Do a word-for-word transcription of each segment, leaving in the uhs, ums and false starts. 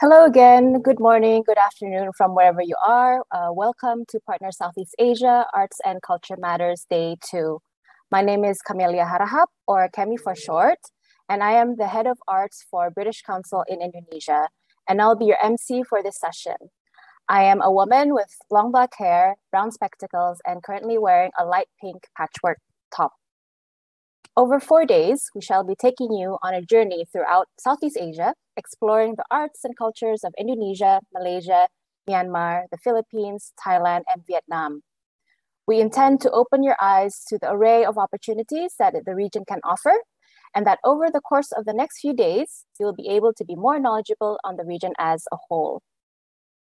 Hello again, good morning, good afternoon from wherever you are. Uh, welcome to Partner Southeast Asia Arts and Culture Matters Day two. My name is Camelia Harahap, or Cami for short, and I am the Head of Arts for British Council in Indonesia, and I'll be your M C for this session. I am a woman with long black hair, brown spectacles, and currently wearing a light pink patchwork top. Over four days, we shall be taking you on a journey throughout Southeast Asia, exploring the arts and cultures of Indonesia, Malaysia, Myanmar, the Philippines, Thailand, and Vietnam. We intend to open your eyes to the array of opportunities that the region can offer, and that over the course of the next few days, you'll be able to be more knowledgeable on the region as a whole.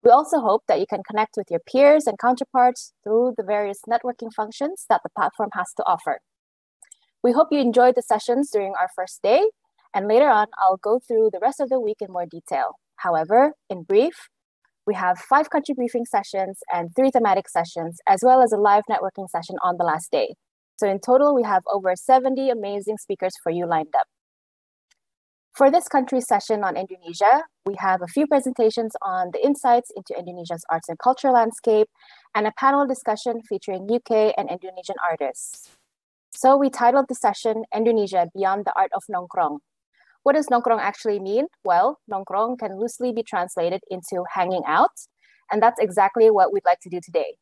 We also hope that you can connect with your peers and counterparts through the various networking functions that the platform has to offer. We hope you enjoyed the sessions during our first day, and later on, I'll go through the rest of the week in more detail. However, in brief, we have five country briefing sessions and three thematic sessions, as well as a live networking session on the last day. So in total, we have over seventy amazing speakers for you lined up. For this country session on Indonesia, we have a few presentations on the insights into Indonesia's arts and culture landscape, and a panel discussion featuring U K and Indonesian artists. So we titled the session, Indonesia Beyond the Art of Nongkrong. What does nongkrong actually mean? Well, nongkrong can loosely be translated into hanging out, and that's exactly what we'd like to do today.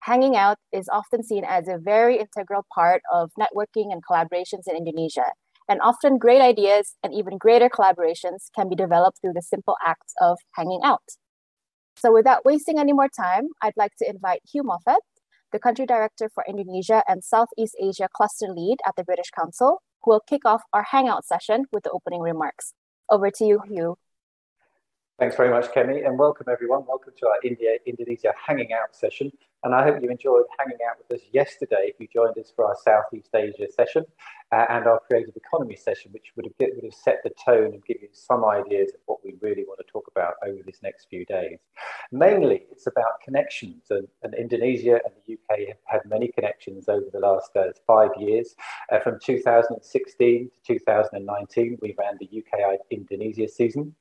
Hanging out is often seen as a very integral part of networking and collaborations in Indonesia, and often great ideas and even greater collaborations can be developed through the simple act of hanging out. So without wasting any more time, I'd like to invite Hugh Moffatt, the Country Director for Indonesia and Southeast Asia Cluster Lead at the British Council, who will kick off our hangout session with the opening remarks. Over to you, Hugh. Thanks very much, Kemi, and welcome everyone. Welcome to our India, Indonesia hanging out session. And I hope you enjoyed hanging out with us yesterday if you joined us for our Southeast Asia session uh, and our creative economy session, which would have, would have set the tone and give you some ideas of what we really want to talk about over this next few days. Mainly, it's about connections, and, and Indonesia and the U K have had many connections over the last uh, five years. Uh, from two thousand sixteen to two thousand nineteen, we ran the U K Indonesia season.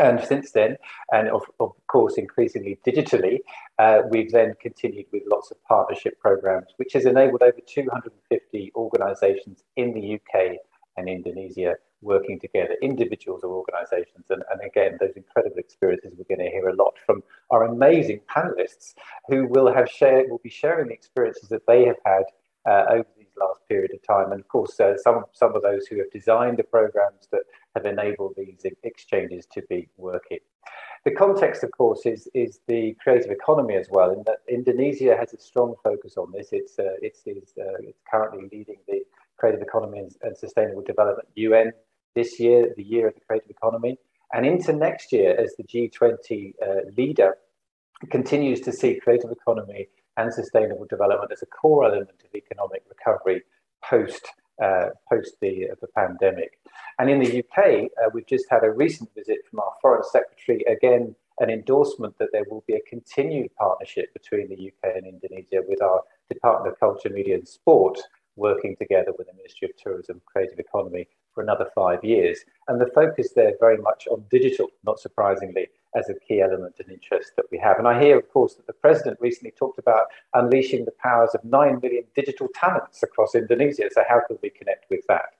And since then, and of, of course, increasingly digitally, uh, we've then continued with lots of partnership programs, which has enabled over two hundred fifty organisations in the U K and Indonesia working together, individuals or organisations. And, and again, those incredible experiences, we're going to hear a lot from our amazing panellists who will have shared, will be sharing the experiences that they have had uh, over these last period of time. And of course, uh, some, some of those who have designed the programs that have enabled these exchanges to be working. The context, of course, is, is the creative economy as well, in that Indonesia has a strong focus on this. It's, uh, it's, it's, uh, it's currently leading the Creative Economy and, and Sustainable Development, U N, this year, the year of the creative economy, and into next year as the G twenty uh, leader continues to see creative economy and sustainable development as a core element of economic recovery post Uh, post the, uh, the pandemic. And in the U K, uh, we've just had a recent visit from our Foreign Secretary, again, an endorsement that there will be a continued partnership between the U K and Indonesia with our Department of Culture, Media and Sport, working together with the Ministry of Tourism and Creative Economy for another five years. And the focus there very much on digital, not surprisingly, as a key element and interest that we have. And I hear, of course, that the President recently talked about unleashing the powers of nine million digital talents across Indonesia. So how can we connect with that?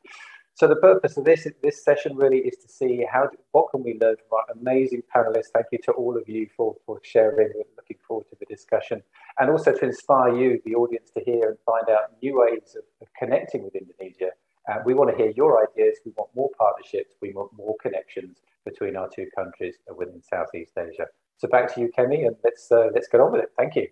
So the purpose of this, this session really is to see how, what can we learn from our amazing panellists. Thank you to all of you for, for sharing. We're looking forward to the discussion. And also to inspire you, the audience, to hear and find out new ways of, of connecting with Indonesia. Uh, we want to hear your ideas. We want more partnerships. We want more connections between our two countries within Southeast Asia. So back to you, Kemi, and let's, uh, let's get on with it. Thank you.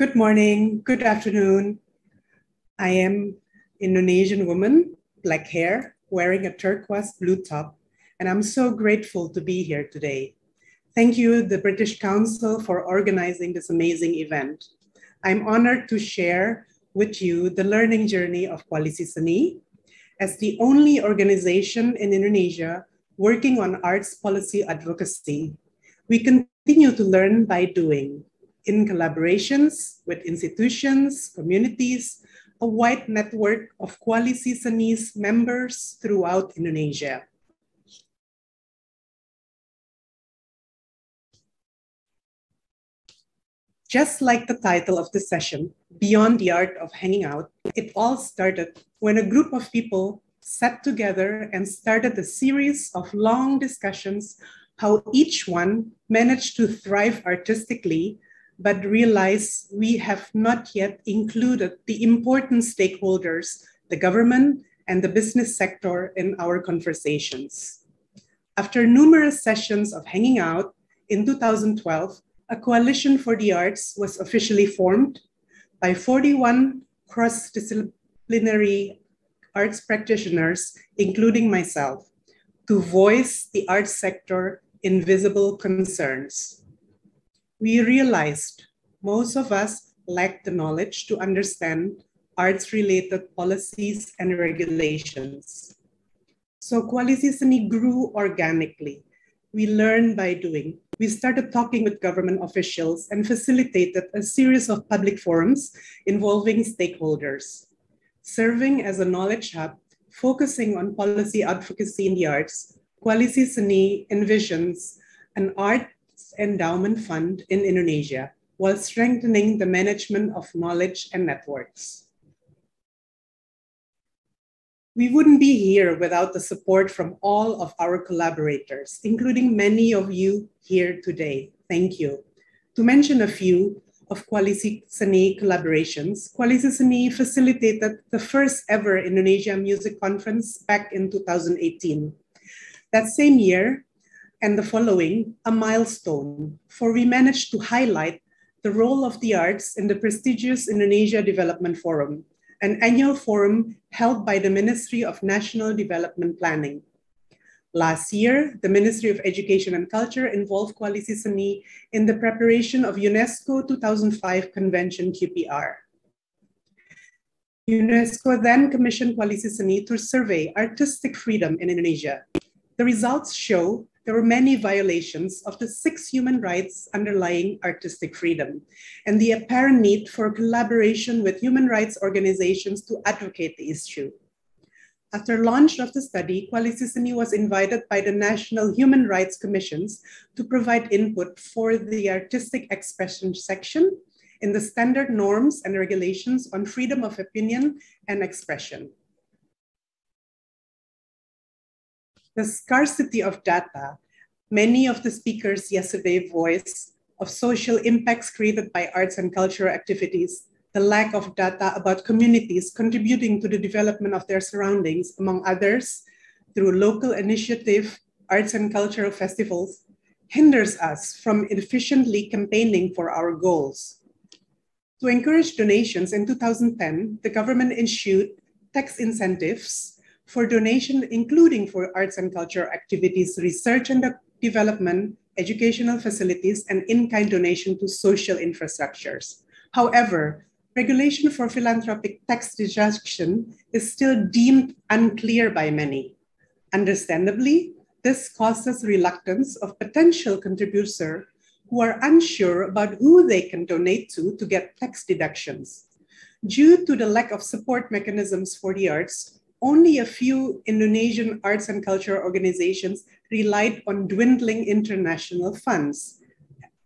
Good morning, good afternoon. I am Indonesian woman, black hair, wearing a turquoise blue top, and I'm so grateful to be here today. Thank you, the British Council, for organizing this amazing event. I'm honored to share with you the learning journey of Koalisi Seni as the only organization in Indonesia working on arts policy advocacy. We continue to learn by doing in collaborations with institutions, communities, a wide network of Koalisi Seni's members throughout Indonesia. Just like the title of this session, Beyond the Art of Hanging Out, it all started when a group of people sat together and started a series of long discussions how each one managed to thrive artistically, but realize we have not yet included the important stakeholders, the government and the business sector in our conversations. After numerous sessions of hanging out, in two thousand twelve, a coalition for the arts was officially formed by forty-one cross-disciplinary arts practitioners, including myself, to voice the arts sector invisible concerns. We realized most of us lacked the knowledge to understand arts-related policies and regulations. So Koalisi Seni grew organically. We learned by doing. We started talking with government officials and facilitated a series of public forums involving stakeholders, serving as a knowledge hub, focusing on policy advocacy in the arts. Koalisi Seni envisions an arts endowment fund in Indonesia while strengthening the management of knowledge and networks. We wouldn't be here without the support from all of our collaborators, including many of you here today. Thank you. To mention a few of Koalisi Seni collaborations, Koalisi Seni facilitated the first ever Indonesia Music Conference back in two thousand eighteen. That same year and the following, a milestone, for we managed to highlight the role of the arts in the prestigious Indonesia Development Forum, an annual forum held by the Ministry of National Development Planning. Last year, the Ministry of Education and Culture involved Koalisi Seni in the preparation of UNESCO two thousand five Convention Q P R. UNESCO then commissioned Koalisi Seni to survey artistic freedom in Indonesia. The results show there were many violations of the six human rights underlying artistic freedom and the apparent need for collaboration with human rights organizations to advocate the issue. After launch of the study, Koalisi Seni was invited by the National Human Rights Commissions to provide input for the artistic expression section in the standard norms and regulations on freedom of opinion and expression. The scarcity of data, many of the speakers yesterday voiced of social impacts created by arts and cultural activities, the lack of data about communities contributing to the development of their surroundings, among others, through local initiative, arts and cultural festivals, hinders us from efficiently campaigning for our goals. To encourage donations in two thousand ten, the government issued tax incentives for donation, including for arts and culture activities, research and development, educational facilities, and in-kind donation to social infrastructures. However, regulation for philanthropic tax deduction is still deemed unclear by many. Understandably, this causes reluctance of potential contributors who are unsure about who they can donate to to get tax deductions. Due to the lack of support mechanisms for the arts, only a few Indonesian arts and culture organizations relied on dwindling international funds,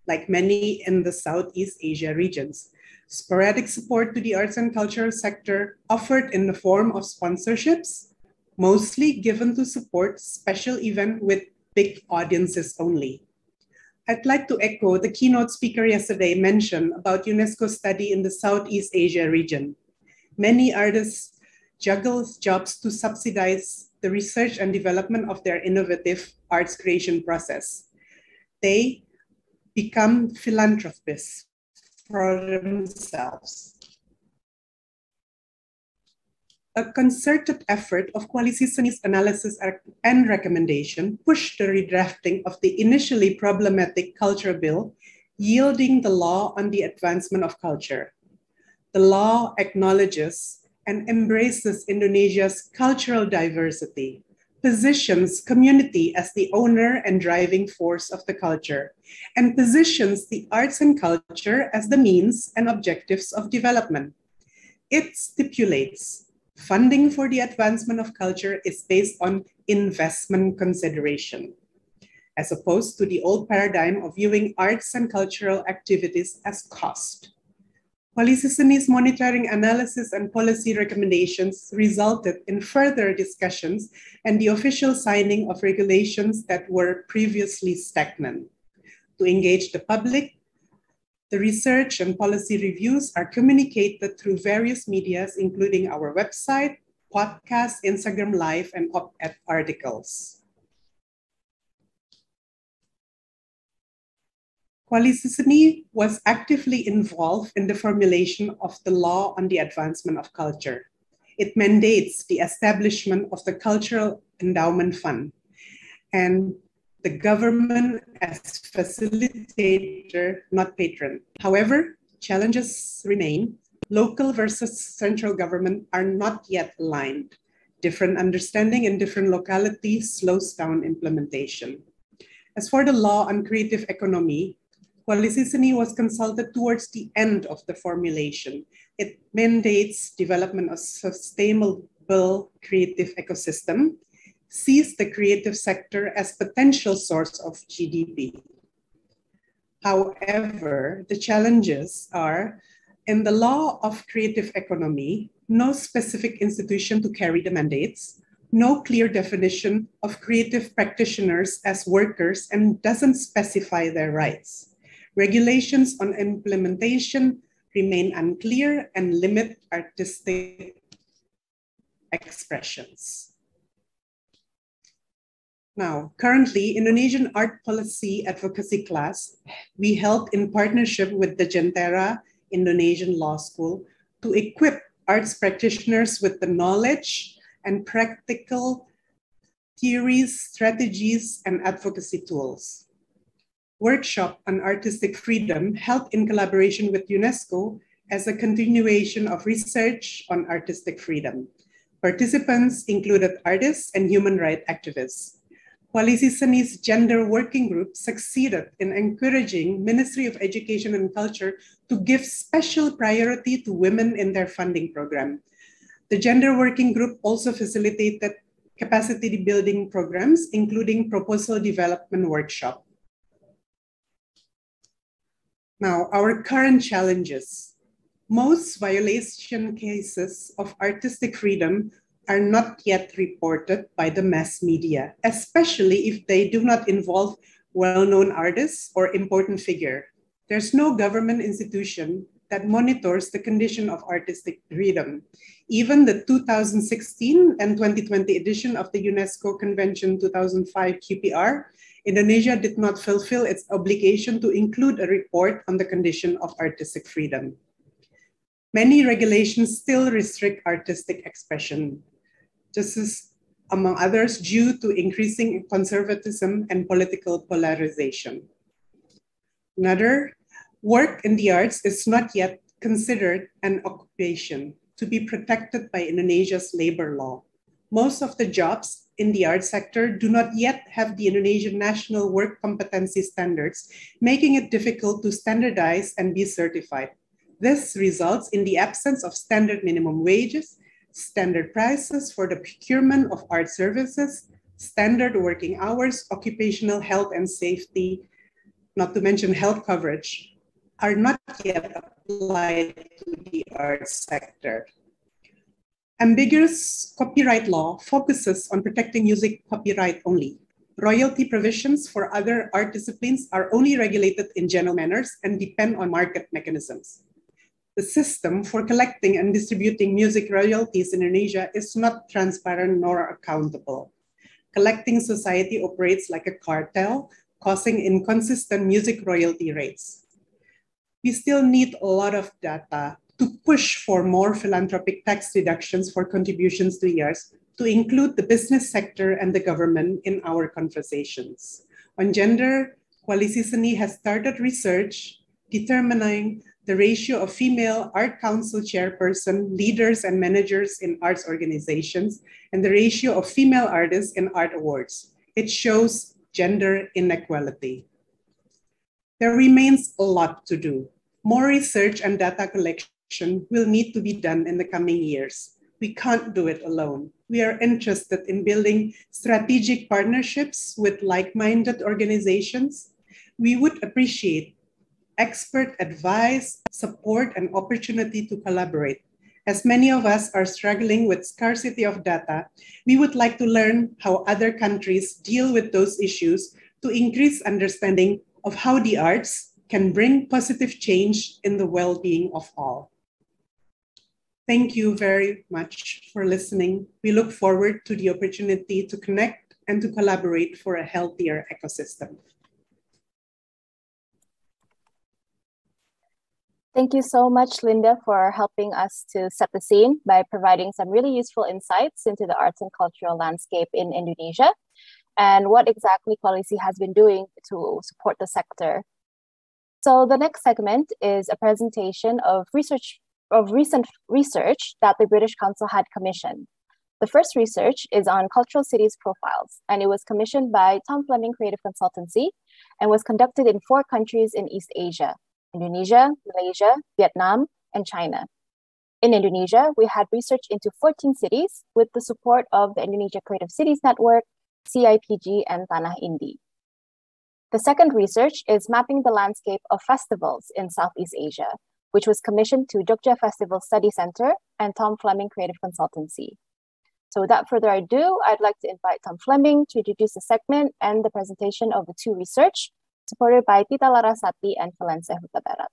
like many in the Southeast Asia regions. Sporadic support to the arts and culture sector offered in the form of sponsorships, mostly given to support special events with big audiences only. I'd like to echo the keynote speaker yesterday mentioned about UNESCO's study in the Southeast Asia region. Many artists juggles jobs to subsidize the research and development of their innovative arts creation process. They become philanthropists for themselves. A concerted effort of Koalisi Seni's analysis and recommendation pushed the redrafting of the initially problematic culture bill, yielding the law on the advancement of culture. The law acknowledges and embraces Indonesia's cultural diversity, positions community as the owner and driving force of the culture, and positions the arts and culture as the means and objectives of development. It stipulates funding for the advancement of culture is based on investment consideration, as opposed to the old paradigm of viewing arts and cultural activities as cost. Koalisi Seni's monitoring analysis and policy recommendations resulted in further discussions and the official signing of regulations that were previously stagnant. To engage the public, the research and policy reviews are communicated through various medias, including our website, podcast, Instagram Live, and op-ed articles. Koalisi Seni was actively involved in the formulation of the law on the advancement of culture. It mandates the establishment of the Cultural Endowment Fund and the government as facilitator, not patron. However, challenges remain. Local versus central government are not yet aligned. Different understanding in different localities slows down implementation. As for the law on creative economy, Koalisi Seni was consulted towards the end of the formulation. It mandates development of sustainable creative ecosystem, sees the creative sector as potential source of G D P. However, the challenges are in the law of creative economy, no specific institution to carry the mandates, no clear definition of creative practitioners as workers and doesn't specify their rights. Regulations on implementation remain unclear and limit artistic expressions. Now, currently, Indonesian art policy advocacy class we held in partnership with the Jentera Indonesian Law School to equip arts practitioners with the knowledge and practical theories, strategies, and advocacy tools. Workshop on artistic freedom held in collaboration with UNESCO as a continuation of research on artistic freedom. Participants included artists and human rights activists. Koalisi Seni's gender working group succeeded in encouraging Ministry of Education and Culture to give special priority to women in their funding program. The gender working group also facilitated capacity building programs, including proposal development workshop. Now, our current challenges. Most violation cases of artistic freedom are not yet reported by the mass media, especially if they do not involve well-known artists or important figure. There's no government institution that monitors the condition of artistic freedom. Even the two thousand sixteen and twenty twenty edition of the UNESCO Convention two thousand five Q P R, Indonesia did not fulfill its obligation to include a report on the condition of artistic freedom. Many regulations still restrict artistic expression. This is, among others, due to increasing conservatism and political polarization. Another, work in the arts is not yet considered an occupation to be protected by Indonesia's labor law. Most of the jobs in the art sector do not yet have the Indonesian national work competency standards, making it difficult to standardize and be certified. This results in the absence of standard minimum wages, standard prices for the procurement of art services, standard working hours, occupational health and safety, not to mention health coverage, are not yet applied to the art sector. Ambiguous copyright law focuses on protecting music copyright only. Royalty provisions for other art disciplines are only regulated in general manners and depend on market mechanisms. The system for collecting and distributing music royalties in Indonesia is not transparent nor accountable. Collecting society operates like a cartel, causing inconsistent music royalty rates. we still need a lot of data to push for more philanthropic tax reductions for contributions to E Rs, to include the business sector and the government in our conversations. On gender, Koalisi Seni has started research determining the ratio of female art council chairperson, leaders and managers in arts organizations, and the ratio of female artists in art awards. It shows gender inequality. There remains a lot to do. More research and data collection will need to be done in the coming years. We can't do it alone. We are interested in building strategic partnerships with like-minded organizations. We would appreciate expert advice, support, and opportunity to collaborate. As many of us are struggling with scarcity of data, we would like to learn how other countries deal with those issues to increase understanding of how the arts can bring positive change in the well-being of all. Thank you very much for listening. We look forward to the opportunity to connect and to collaborate for a healthier ecosystem. Thank you so much, Linda, for helping us to set the scene by providing some really useful insights into the arts and cultural landscape in Indonesia and what exactly Koalisi has been doing to support the sector. So the next segment is a presentation of research of recent research that the British Council had commissioned. The first research is on cultural cities profiles, and it was commissioned by Tom Fleming Creative Consultancy and was conducted in four countries in East Asia: Indonesia, Malaysia, Vietnam, and China. In Indonesia, we had research into fourteen cities with the support of the Indonesia Creative Cities Network, C I P G, and Tanah Indi. The second research is mapping the landscape of festivals in Southeast Asia, which was commissioned to Jogja Festival Study Center and Tom Fleming Creative Consultancy. So without further ado, I'd like to invite Tom Fleming to introduce the segment and the presentation of the two research, supported by Tita Larasati and Felencia Hutabarat.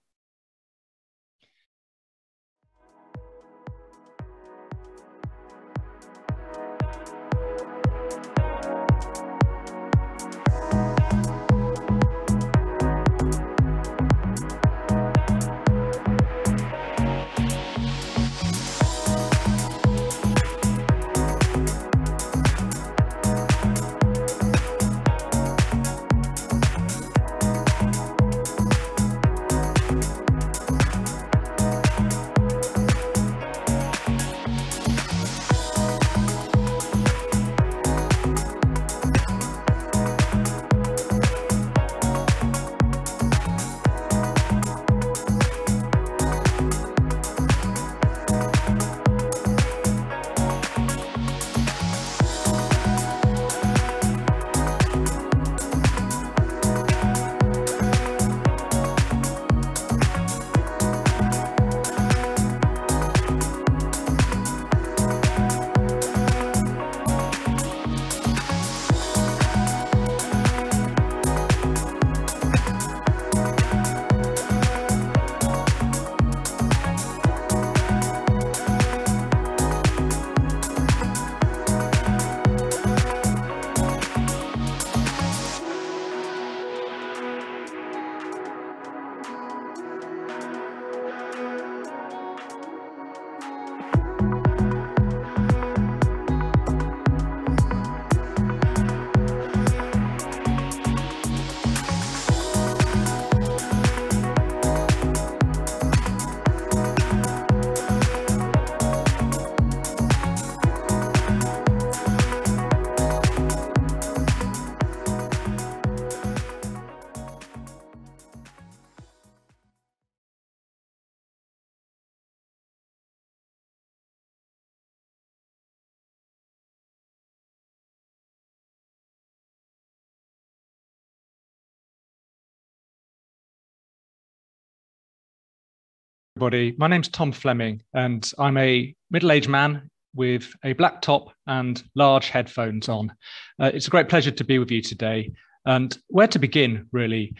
My name's Tom Fleming, and I'm a middle-aged man with a black top and large headphones on. Uh, it's a great pleasure to be with you today. And where to begin, really?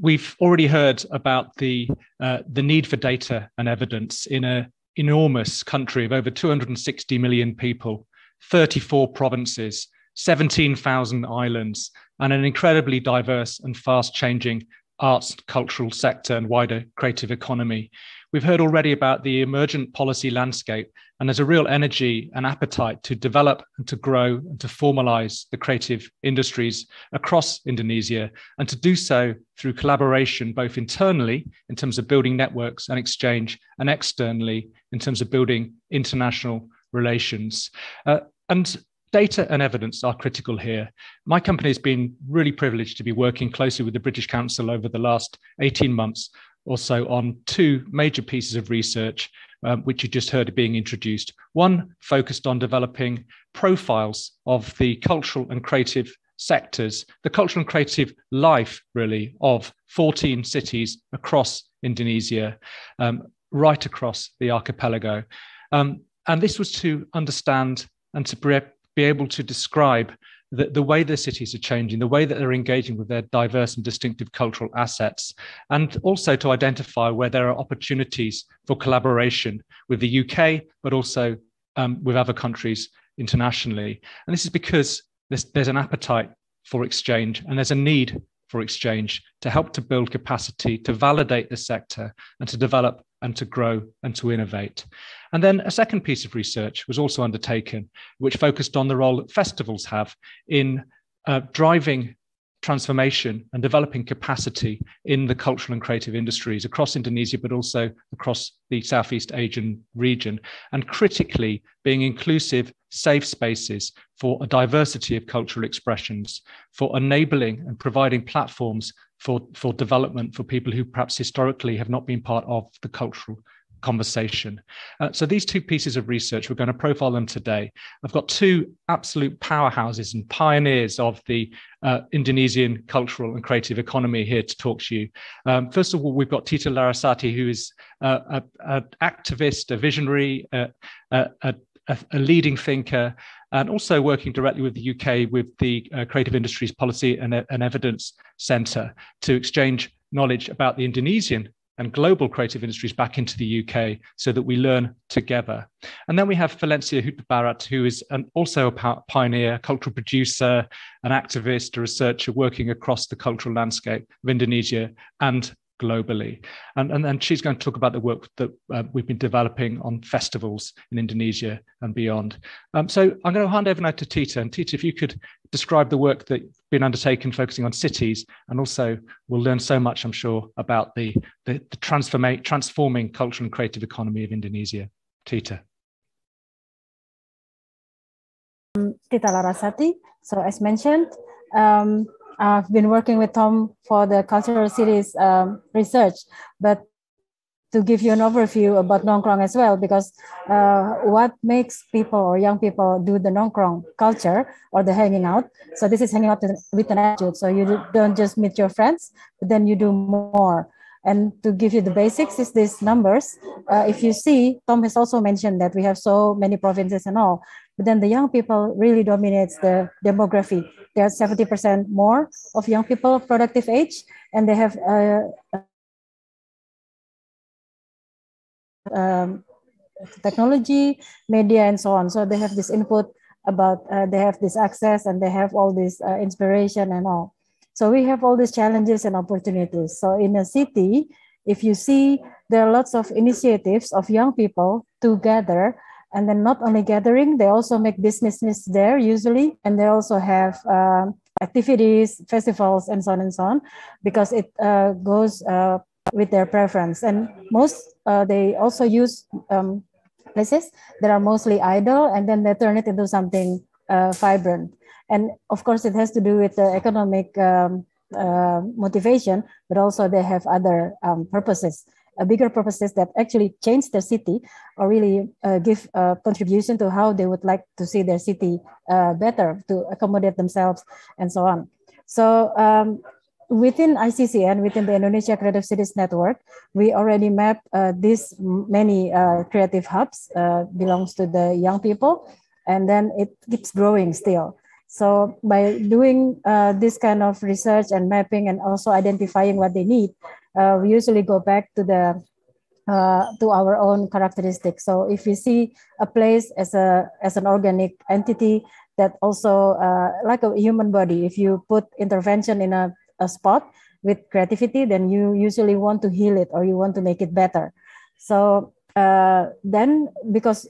We've already heard about the, uh, the need for data and evidence in an enormous country of over two hundred sixty million people, thirty-four provinces, seventeen thousand islands, and an incredibly diverse and fast-changing arts, cultural sector and wider creative economy. We've heard already about the emergent policy landscape, and there's a real energy and appetite to develop and to grow and to formalize the creative industries across Indonesia, and to do so through collaboration, both internally in terms of building networks and exchange, and externally in terms of building international relations. Uh, and data and evidence are critical here. My company has been really privileged to be working closely with the British Council over the last eighteen months also on two major pieces of research, um, which you just heard being introduced. One focused on developing profiles of the cultural and creative sectors, the cultural and creative life, really, of fourteen cities across Indonesia, um, right across the archipelago. Um, and this was to understand and to be able to describe The, the way the cities are changing, the way that they're engaging with their diverse and distinctive cultural assets, and also to identify where there are opportunities for collaboration with the U K, but also um, with other countries internationally. And this is because there's, there's an appetite for exchange, and there's a need for exchange to help to build capacity, to validate the sector, and to develop and to grow and to innovate. And then a second piece of research was also undertaken, which focused on the role that festivals have in uh, driving transformation and developing capacity in the cultural and creative industries across Indonesia, but also across the Southeast Asian region, and critically being inclusive, safe spaces for a diversity of cultural expressions, for enabling and providing platforms for, for development for people who perhaps historically have not been part of the cultural conversation. Uh, so these two pieces of research, we're going to profile them today. I've got two absolute powerhouses and pioneers of the uh, Indonesian cultural and creative economy here to talk to you. Um, first of all, we've got Tita Larasati, who is uh, an activist, a visionary, uh, a, a, a leading thinker, and also working directly with the U K with the uh, Creative Industries Policy and, and Evidence Centre to exchange knowledge about the Indonesian and global creative industries back into the U K so that we learn together. And then we have Felencia Hutabarat, who is an, also a pioneer, cultural producer, an activist, a researcher working across the cultural landscape of Indonesia and globally. And, and, and she's going to talk about the work that uh, we've been developing on festivals in Indonesia and beyond. Um, so I'm going to hand over now to Tita. And Tita, if you could describe the work that's been undertaken focusing on cities, and also we'll learn so much, I'm sure, about the, the, the transforma- transforming cultural and creative economy of Indonesia. Tita. Um, Tita Larasati. So as mentioned, um, I've been working with Tom for the cultural cities um, research, but to give you an overview about Nongkrong as well, because uh, what makes people or young people do the Nongkrong culture or the hanging out? So this is hanging out with an attitude. So you don't just meet your friends, but then you do more. And to give you the basics is these numbers. Uh, if you see, Tom has also mentioned that we have so many provinces and all, but then the young people really dominates the demography. There are seventy percent more of young people of productive age, and they have uh, um, technology, media, and so on. So they have this input about, uh, they have this access, and they have all this uh, inspiration and all. So we have all these challenges and opportunities. So in a city, if you see, there are lots of initiatives of young people to gather. And then not only gathering, they also make businesses there usually. And they also have um, activities, festivals, and so on and so on, because it uh, goes uh, with their preference. And most, uh, they also use um, places that are mostly idle, and then they turn it into something uh, vibrant. And of course, it has to do with the economic um, uh, motivation, but also they have other um, purposes. A bigger purposes that actually change their city or really uh, give a contribution to how they would like to see their city uh, better, to accommodate themselves and so on. So um, within I C C N, within the Indonesia Creative Cities Network, we already map uh, these many uh, creative hubs uh, belongs to the young people, and then it keeps growing still. So by doing uh, this kind of research and mapping and also identifying what they need, Uh, we usually go back to the uh, to our own characteristics. So if we see a place as a as an organic entity that also uh, like a human body, if you put intervention in a, a spot, with creativity, then you usually want to heal it or you want to make it better. So uh, then, because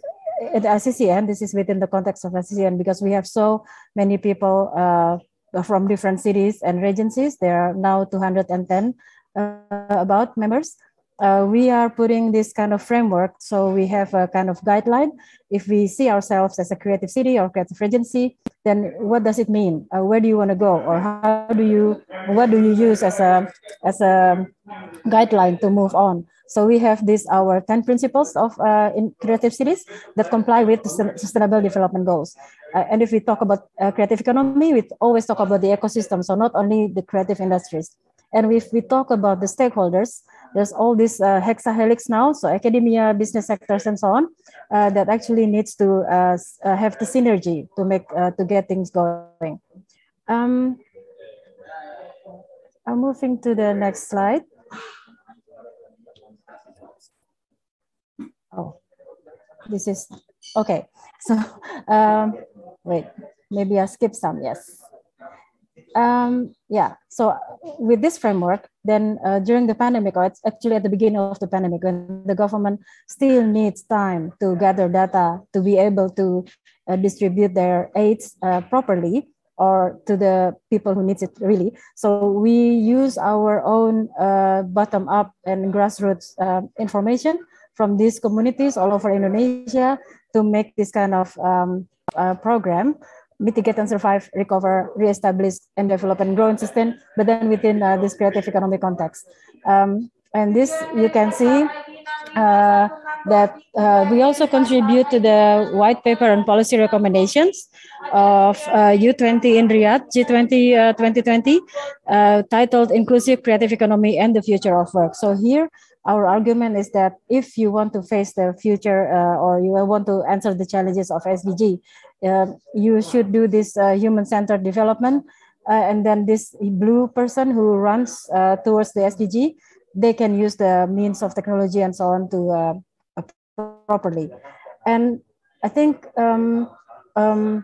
at I C C N, this is within the context of I C C N, because we have so many people uh, from different cities and regencies, there are now two hundred ten uh, about members. Uh, we are putting this kind of framework, so we have a kind of guideline. If we see ourselves as a creative city or creative regency, then what does it mean? Uh, where do you want to go, or how do you, what do you use as a as a guideline to move on? So we have this our ten principles of uh, in creative cities that comply with sustainable development goals. Uh, and if we talk about uh, creative economy, we always talk about the ecosystem, so not only the creative industries. And if we talk about the stakeholders, there's all these uh, hexahelix now, so academia, business sectors, and so on, uh, that actually needs to uh, have the synergy to make uh, to get things going. Um, I'm moving to the next slide. Oh, this is okay. So um, wait, maybe I skipped some. Yes. Um, yeah, so with this framework, then uh, during the pandemic, or it's actually at the beginning of the pandemic, when the government still needs time to gather data to be able to uh, distribute their aids uh, properly or to the people who needs it really. So we use our own uh, bottom-up and grassroots uh, information from these communities all over Indonesia to make this kind of um, uh, program. Mitigate and survive, recover, reestablish, and develop and grow and sustain, but then within uh, this creative economic context. Um, and this, you can see uh, that uh, we also contribute to the white paper and policy recommendations of uh, U twenty in Riyadh, G twenty uh, twenty twenty, uh, titled Inclusive Creative Economy and the Future of Work. So here, our argument is that if you want to face the future uh, or you want to answer the challenges of S D G, Uh, you should do this uh, human-centered development, uh, and then this blue person who runs uh, towards the S D G, they can use the means of technology and so on to uh, properly. And I think um, um,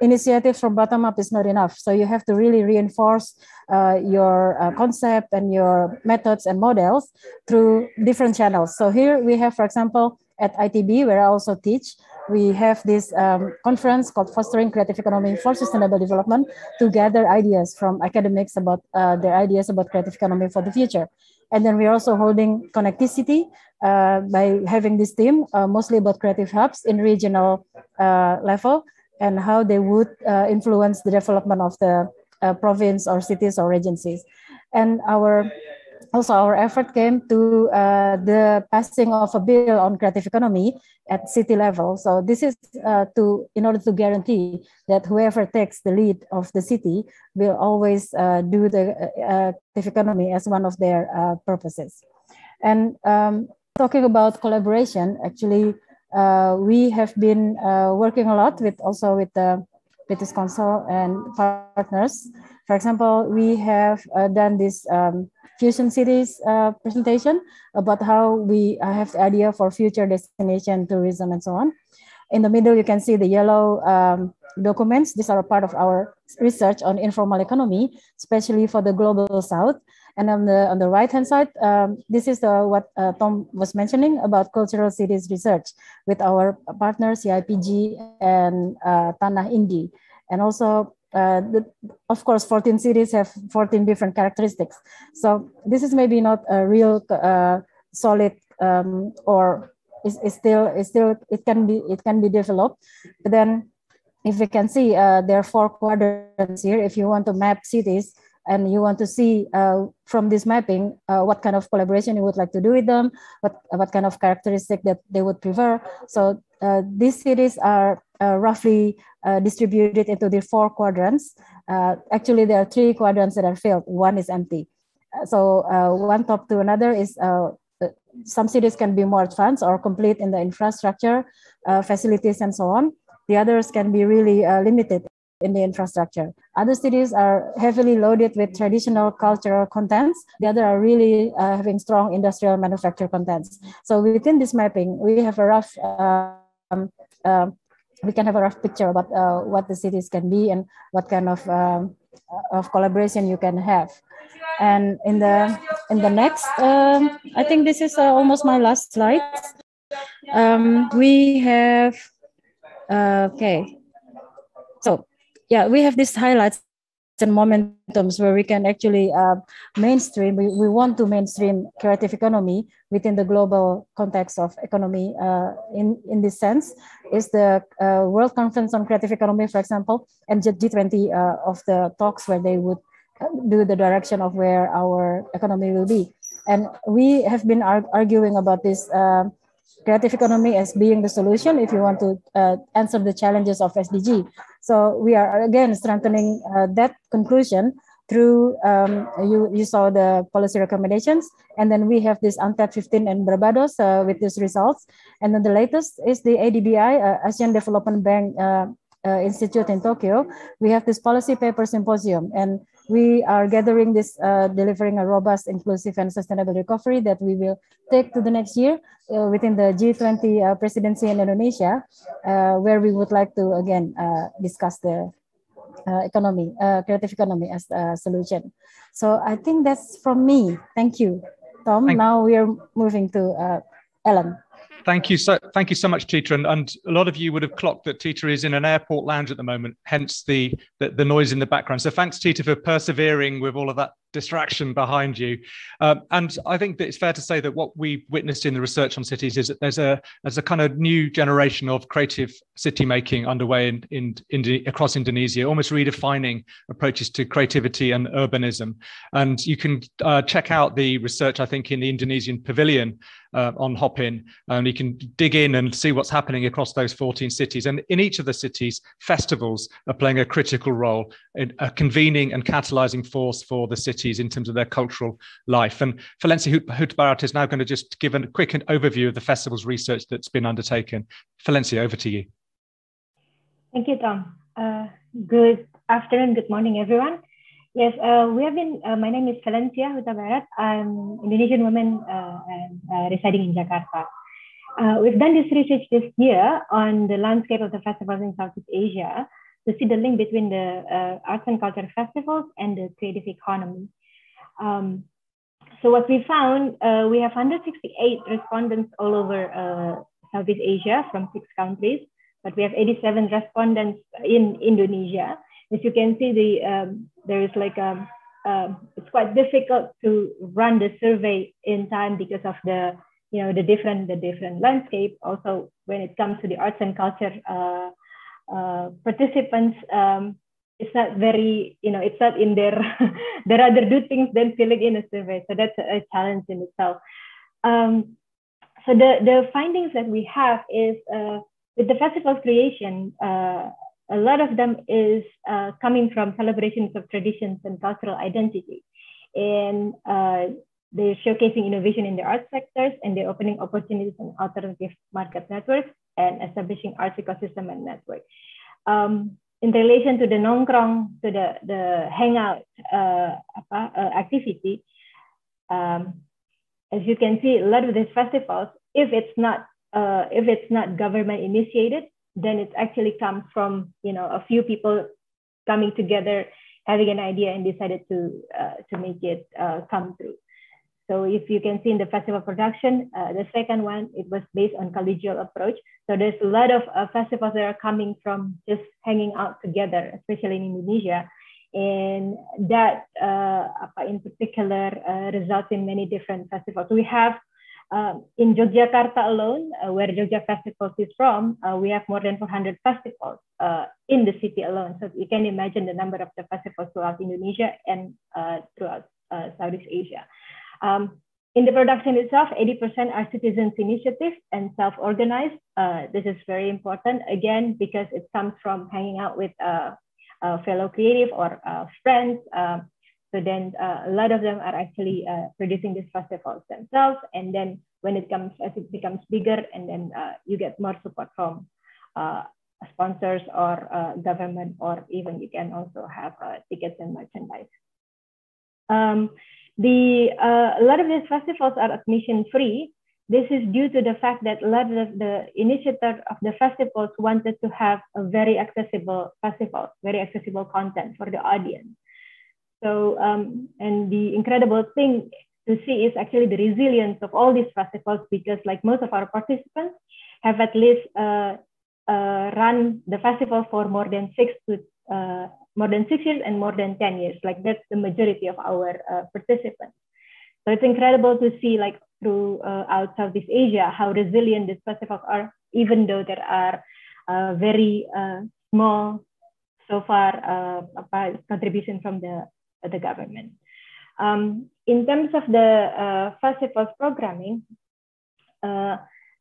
initiatives from bottom up is not enough. So you have to really reinforce uh, your uh, concept and your methods and models through different channels. So here we have, for example, at I T B, where I also teach, we have this um, conference called Fostering Creative Economy for Sustainable Development to gather ideas from academics about uh, their ideas about creative economy for the future. And then we're also holding connectivity uh, by having this theme, uh, mostly about creative hubs in regional uh, level and how they would uh, influence the development of the uh, province or cities or agencies. And our Also, our effort came to uh, the passing of a bill on creative economy at city level. So this is uh, to in order to guarantee that whoever takes the lead of the city will always uh, do the uh, creative economy as one of their uh, purposes. And um, talking about collaboration, actually, uh, we have been uh, working a lot with also with the British Council and partners. For example, we have uh, done this Um, Fusion Cities uh, presentation about how we have the idea for future destination, tourism, and so on. In the middle, you can see the yellow um, documents. These are a part of our research on informal economy, especially for the global south. And on the on the right-hand side, um, this is the, what uh, Tom was mentioning about cultural cities research with our partners, C I P G and uh, Tanah Indi, and also Uh, the, of course, fourteen cities have fourteen different characteristics. So this is maybe not a real uh, solid, um, or is, is still is still it can be it can be developed. But then, if we can see, uh, there are four quadrants here. If you want to map cities and you want to see uh, from this mapping uh, what kind of collaboration you would like to do with them, what what kind of characteristic that they would prefer. So uh, these cities are Uh, roughly uh, distributed into the four quadrants. Uh, actually, there are three quadrants that are filled. One is empty. So uh, one top to another is uh, some cities can be more advanced or complete in the infrastructure, uh, facilities, and so on. The others can be really uh, limited in the infrastructure. Other cities are heavily loaded with traditional cultural contents. The other are really uh, having strong industrial manufacture contents. So within this mapping, we have a rough uh, um, uh, we can have a rough picture about uh, what the cities can be and what kind of um, of collaboration you can have. And in the in the next, um, I think this is uh, almost my last slide. Um, we have uh, okay. So yeah, we have these highlights and momentums where we can actually uh, mainstream. We, we want to mainstream creative economy within the global context of economy. Uh, in in this sense, is the uh, World Conference on Creative Economy, for example, and G twenty uh, of the talks where they would do the direction of where our economy will be. And we have been ar arguing about this uh, creative economy as being the solution if you want to uh, answer the challenges of S D G. So we are again strengthening uh, that conclusion through, um, you, you saw the policy recommendations, and then we have this UNTAD fifteen and Barbados uh, with these results. And then the latest is the A D B I, uh, Asian Development Bank uh, uh, Institute in Tokyo. We have this policy paper symposium, and we are gathering this, uh, delivering a robust, inclusive, and sustainable recovery that we will take to the next year uh, within the G twenty uh, presidency in Indonesia, uh, where we would like to, again, uh, discuss the uh, economy, uh, creative economy as a solution. So I think that's from me. Thank you, Tom. Thank now we are moving to uh, Ellen. Thank you so, thank you so much, Tita. And, and a lot of you would have clocked that Tita is in an airport lounge at the moment, hence the, the, the noise in the background. So thanks, Tita, for persevering with all of that distraction behind you. Um, and I think that it's fair to say that what we witnessed in the research on cities is that there's a, there's a kind of new generation of creative city making underway in, in, in, across Indonesia, almost redefining approaches to creativity and urbanism. And you can uh, check out the research, I think, in the Indonesian Pavilion Uh, on Hopin, and you can dig in and see what's happening across those fourteen cities. And in each of the cities, festivals are playing a critical role in a convening and catalyzing force for the cities in terms of their cultural life. And Felencia Hutabarat is now going to just give a quick overview of the festival's research that's been undertaken. Felencia, over to you. Thank you, Tom. Uh, good afternoon, good morning, everyone. Yes, uh, we have been, uh, my name is Felencia Hutabarat. I'm Indonesian woman uh, and, uh, residing in Jakarta. Uh, we've done this research this year on the landscape of the festivals in Southeast Asia to see the link between the uh, arts and culture festivals and the creative economy. Um, so what we found, uh, we have one hundred sixty-eight respondents all over uh, Southeast Asia from six countries, but we have eighty-seven respondents in Indonesia. As you can see, the um, there is like a, uh, it's quite difficult to run the survey in time because of the you know the different the different landscape. Also, when it comes to the arts and culture uh, uh, participants, um, it's not very you know it's not in their they rather do things than filling in a survey. So that's a challenge in itself. Um, so the the findings that we have is uh, with the festival creation. Uh, A lot of them is uh, coming from celebrations of traditions and cultural identity. And uh, they're showcasing innovation in the art sectors, and they're opening opportunities and alternative market networks and establishing arts ecosystem and network. Um, in relation to the nongkrong, to the, the hangout uh, uh, activity, um, as you can see, a lot of these festivals, if it's not, uh, if it's not government initiated, then it actually comes from you know a few people coming together, having an idea, and decided to uh, to make it uh, come through. So if you can see in the festival production, uh, the second one, it was based on collegial approach. So there's a lot of uh, festivals that are coming from just hanging out together, especially in Indonesia, and that uh, in particular uh, results in many different festivals. We have. Um, in Yogyakarta alone, uh, where Jogja Festivals is from, uh, we have more than four hundred festivals uh, in the city alone. So you can imagine the number of the festivals throughout Indonesia and uh, throughout uh, Southeast Asia. Um, in the production itself, eighty percent are citizens' initiatives and self-organized. Uh, this is very important, again, because it comes from hanging out with uh, uh, fellow creative or uh, friends. Uh, So then uh, a lot of them are actually uh, producing these festivals themselves. And then when it comes, as it becomes bigger, and then uh, you get more support from uh, sponsors or uh, government, or even you can also have uh, tickets and merchandise. Um, the, uh, a lot of these festivals are admission free. This is due to the fact that a lot of the initiators of the festivals wanted to have a very accessible festival, very accessible content for the audience. So, um, and the incredible thing to see is actually the resilience of all these festivals, because like most of our participants have at least uh, uh, run the festival for more than six to uh, more than six years and more than ten years. Like that's the majority of our uh, participants. So it's incredible to see like throughout Southeast Asia how resilient these festivals are, even though there are uh, very uh, small so far uh, contribution from the the government. Um, in terms of the uh, festivals programming, uh,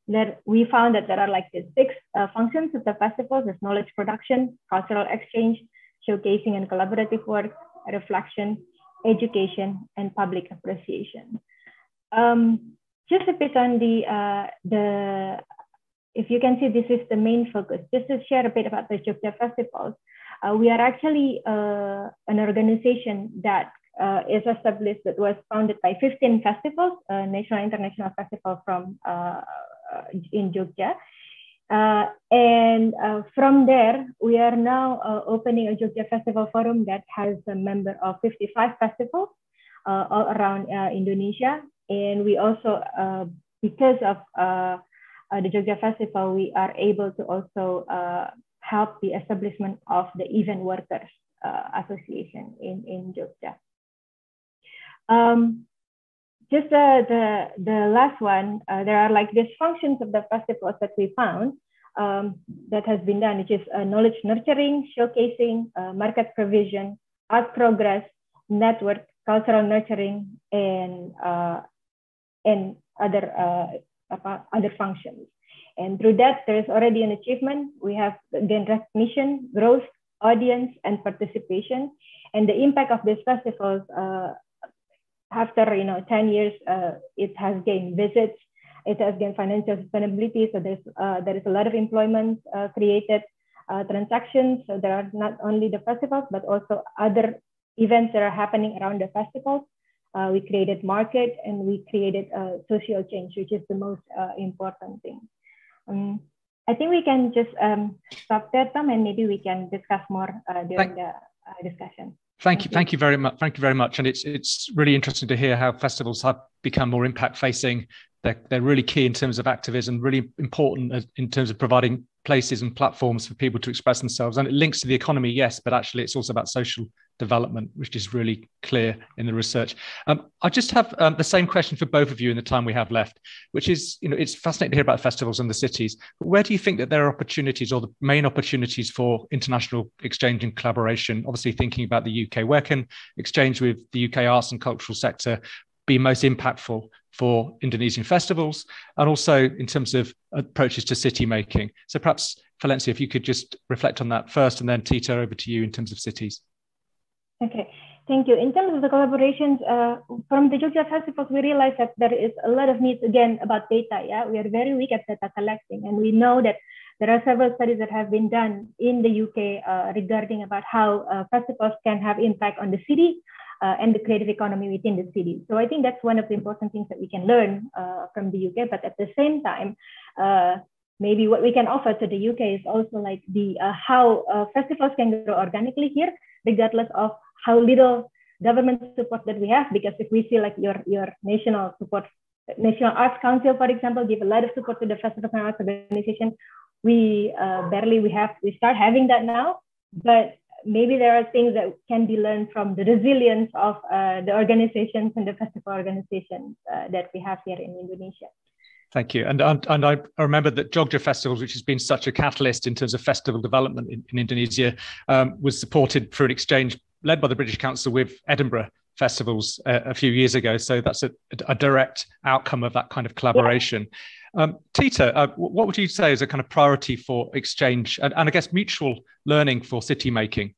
there, we found that there are like the six uh, functions of the festivals: there's knowledge production, cultural exchange, showcasing and collaborative work, reflection, education, and public appreciation. Um, just a bit on the, uh, the, if you can see, this is the main focus. Just to share a bit about the Jogja festivals. Uh, we are actually uh, an organization that uh, is established, that was founded by fifteen festivals, uh, national and international festivals from uh, in Jogja. Uh, and uh, from there, we are now uh, opening a Jogja Festival Forum that has a member of fifty-five festivals uh, all around uh, Indonesia. And we also, uh, because of uh, uh, the Jogja Festival, we are able to also uh, help the establishment of the Event Workers uh, Association in, in Jogja. Um, just uh, the, the last one, uh, there are like these functions of the festivals that we found um, that has been done, which is uh, knowledge nurturing, showcasing, uh, market provision, art progress, network, cultural nurturing, and, uh, and other, uh, other functions. And through that, there's already an achievement. We have gained recognition, growth, audience, and participation. And the impact of these festivals, uh, after you know ten years, uh, it has gained visits, it has gained financial sustainability. So there's uh, there is a lot of employment uh, created, uh, transactions. So there are not only the festivals, but also other events that are happening around the festivals. Uh, we created market, and we created uh, social change, which is the most uh, important thing. Um, I think we can just um, stop there, Tom, and maybe we can discuss more uh, during thank, the uh, discussion. Thank, thank you, thank you very much, thank you very much. And it's it's really interesting to hear how festivals have become more impact-facing. They're they're really key in terms of activism, really important in terms of providing places and platforms for people to express themselves. And it links to the economy, yes, but actually it's also about social development, which is really clear in the research. Um, I just have um, the same question for both of you in the time we have left, which is, you know, it's fascinating to hear about festivals and the cities. But where do you think that there are opportunities, or the main opportunities for international exchange and collaboration? Obviously thinking about the U K, where can exchange with the U K arts and cultural sector be most impactful for Indonesian festivals, and also in terms of approaches to city making? So perhaps, Felencia, if you could just reflect on that first, and then Tita, over to you in terms of cities. Okay, thank you. In terms of the collaborations uh, from the Jogja festivals, we realize that there is a lot of needs again about data. Yeah, we are very weak at data collecting, and we know that there are several studies that have been done in the U K uh, regarding about how uh, festivals can have impact on the city uh, and the creative economy within the city. So I think that's one of the important things that we can learn uh, from the U K. But at the same time, uh, maybe what we can offer to the U K is also like the uh, how uh, festivals can grow organically here, regardless of how little government support that we have. Because if we see like your, your national support, National Arts Council, for example, give a lot of support to the Festival and Arts Organization, we uh, barely, we have, we start having that now, but maybe there are things that can be learned from the resilience of uh, the organizations and the festival organizations uh, that we have here in Indonesia. Thank you. And, and, and I remember that Jogja Festivals, which has been such a catalyst in terms of festival development in, in Indonesia, um, was supported through an exchange led by the British Council with Edinburgh festivals uh, a few years ago. So that's a, a direct outcome of that kind of collaboration. Yeah. Um, Tita, uh, what would you say is a kind of priority for exchange and, and I guess mutual learning for city making?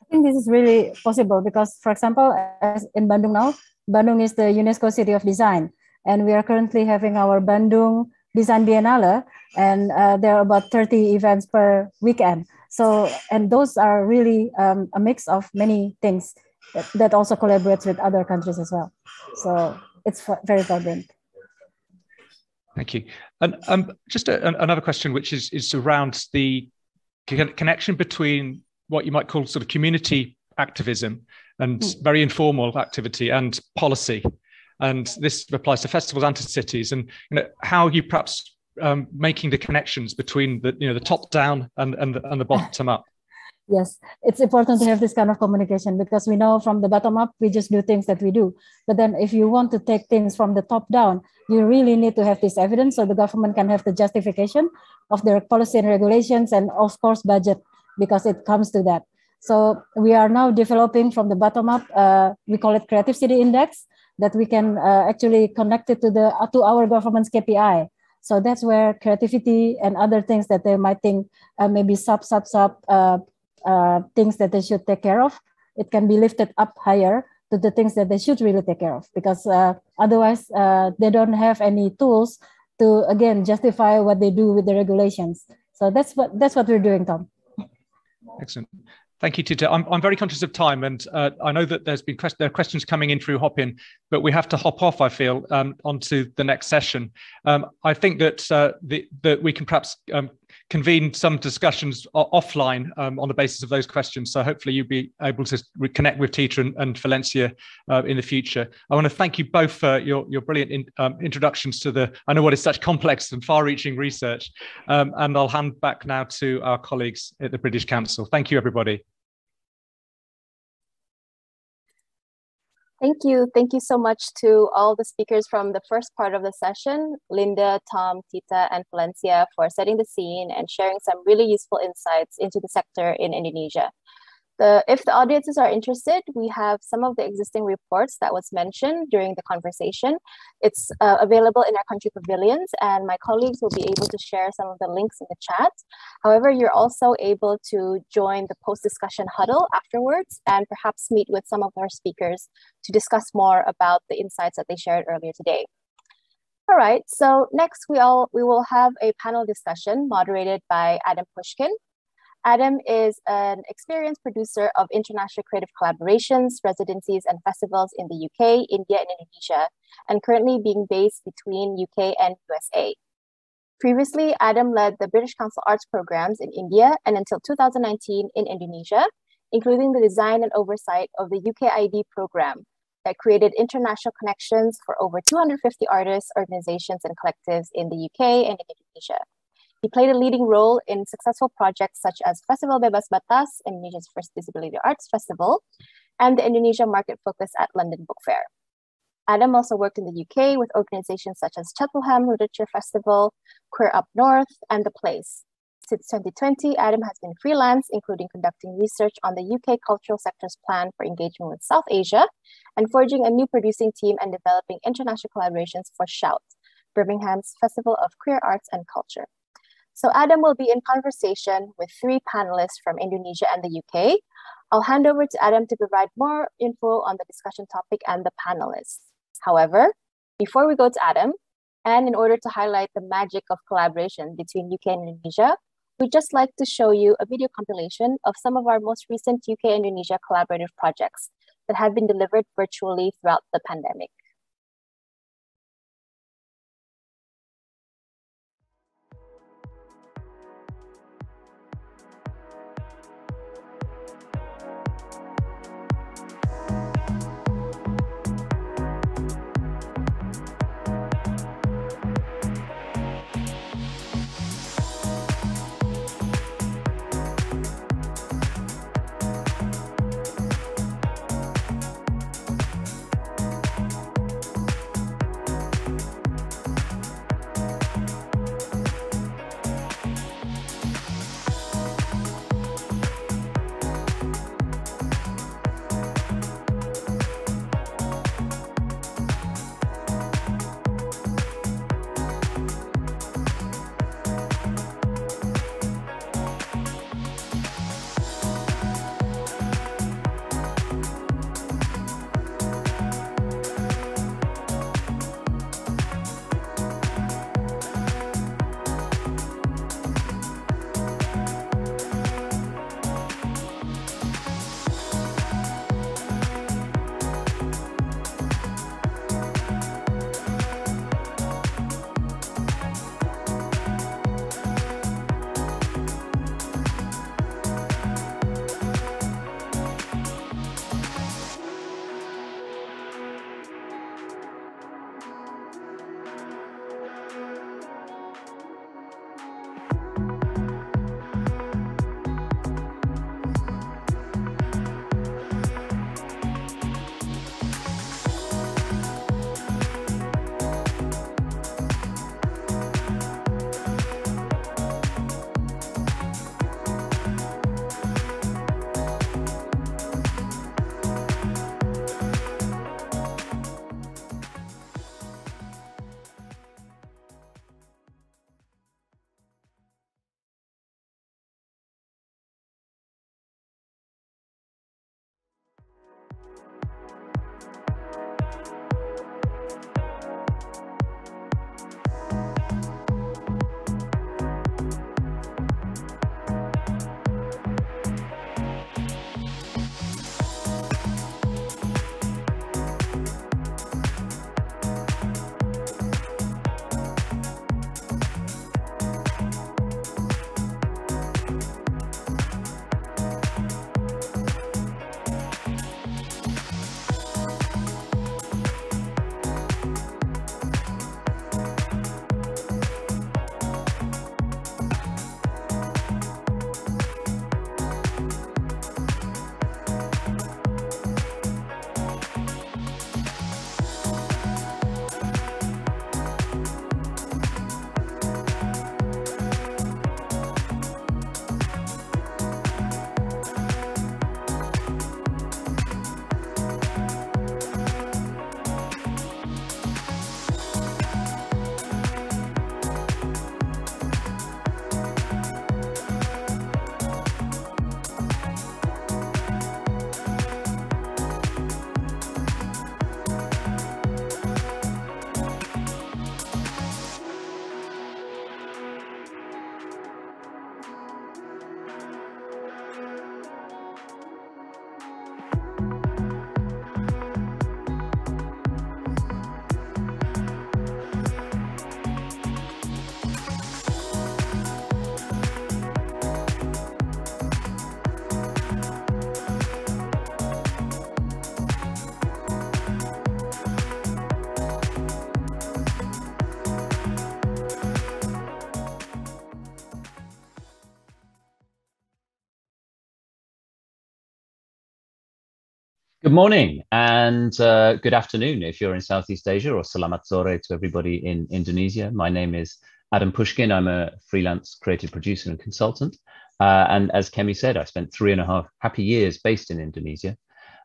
I think this is really possible because, for example, as in Bandung now, Bandung is the UNESCO City of Design. And we are currently having our Bandung Design Biennale, and uh, there are about thirty events per weekend. So, and those are really um, a mix of many things that, that also collaborates with other countries as well. So it's very vibrant. Thank you. And um, just a, an, another question, which is, is around the connection between what you might call sort of community activism and very informal activity and policy. And this applies to festivals and to cities. And you know, how you perhaps um, making the connections between the you know the top down and and the, and the bottom up. Yes, it's important to have this kind of communication, because we know from the bottom up, we just do things that we do. But then if you want to take things from the top down, you really need to have this evidence so the government can have the justification of their policy and regulations and, of course, budget, because it comes to that. So we are now developing from the bottom up, uh, we call it Creative City Index, that we can uh, actually connect it to, the, uh, to our government's K P I. So that's where creativity and other things that they might think uh, maybe sub, sub, sub, uh, Uh, things that they should take care of, it can be lifted up higher to the things that they should really take care of, because uh, otherwise uh, they don't have any tools to, again, justify what they do with the regulations. So that's what that's what we're doing, Tom. Excellent. Thank you, Tita. I'm, I'm very conscious of time, and uh, I know that there's been quest- there are questions coming in through Hopin, but we have to hop off, I feel, um, onto the next session. Um, I think that, uh, the, that we can perhaps... Um, convene some discussions offline um, on the basis of those questions. So hopefully you'll be able to reconnect with Tita and, and Felencia uh, in the future. I want to thank you both for your, your brilliant in, um, introductions to the, I know what is such complex and far-reaching research. Um, and I'll hand back now to our colleagues at the British Council. Thank you, everybody. Thank you. Thank you so much to all the speakers from the first part of the session, Linda, Tom, Tita, and Felencia, for setting the scene and sharing some really useful insights into the sector in Indonesia. The, if the audiences are interested, we have some of the existing reports that was mentioned during the conversation. It's uh, available in our country pavilions, and my colleagues will be able to share some of the links in the chat. However, you're also able to join the post-discussion huddle afterwards and perhaps meet with some of our speakers to discuss more about the insights that they shared earlier today. All right, so next we, all, we will have a panel discussion moderated by Adam Pushkin. Adam is an experienced producer of international creative collaborations, residencies, and festivals in the U K, India, and Indonesia, and currently being based between U K and U S A. Previously, Adam led the British Council Arts programs in India and until two thousand nineteen in Indonesia, including the design and oversight of the U K I D program that created international connections for over two hundred fifty artists, organizations, and collectives in the U K and in Indonesia. He played a leading role in successful projects such as Festival Bebas Batas, Indonesia's first disability arts festival, and the Indonesia Market Focus at London Book Fair. Adam also worked in the U K with organizations such as Cheltenham Literature Festival, Queer Up North, and The Place. Since twenty twenty, Adam has been freelance, including conducting research on the U K cultural sector's plan for engagement with South Asia and forging a new producing team and developing international collaborations for Shout, Birmingham's Festival of Queer Arts and Culture. So Adam will be in conversation with three panelists from Indonesia and the U K. I'll hand over to Adam to provide more info on the discussion topic and the panelists. However, before we go to Adam, and in order to highlight the magic of collaboration between U K and Indonesia, we'd just like to show you a video compilation of some of our most recent U K-Indonesia collaborative projects that have been delivered virtually throughout the pandemic. Good morning and uh, good afternoon if you're in Southeast Asia, or selamat sore to everybody in Indonesia. My name is Adam Pushkin. I'm a freelance creative producer and consultant. Uh, and as Kemi said, I spent three and a half happy years based in Indonesia.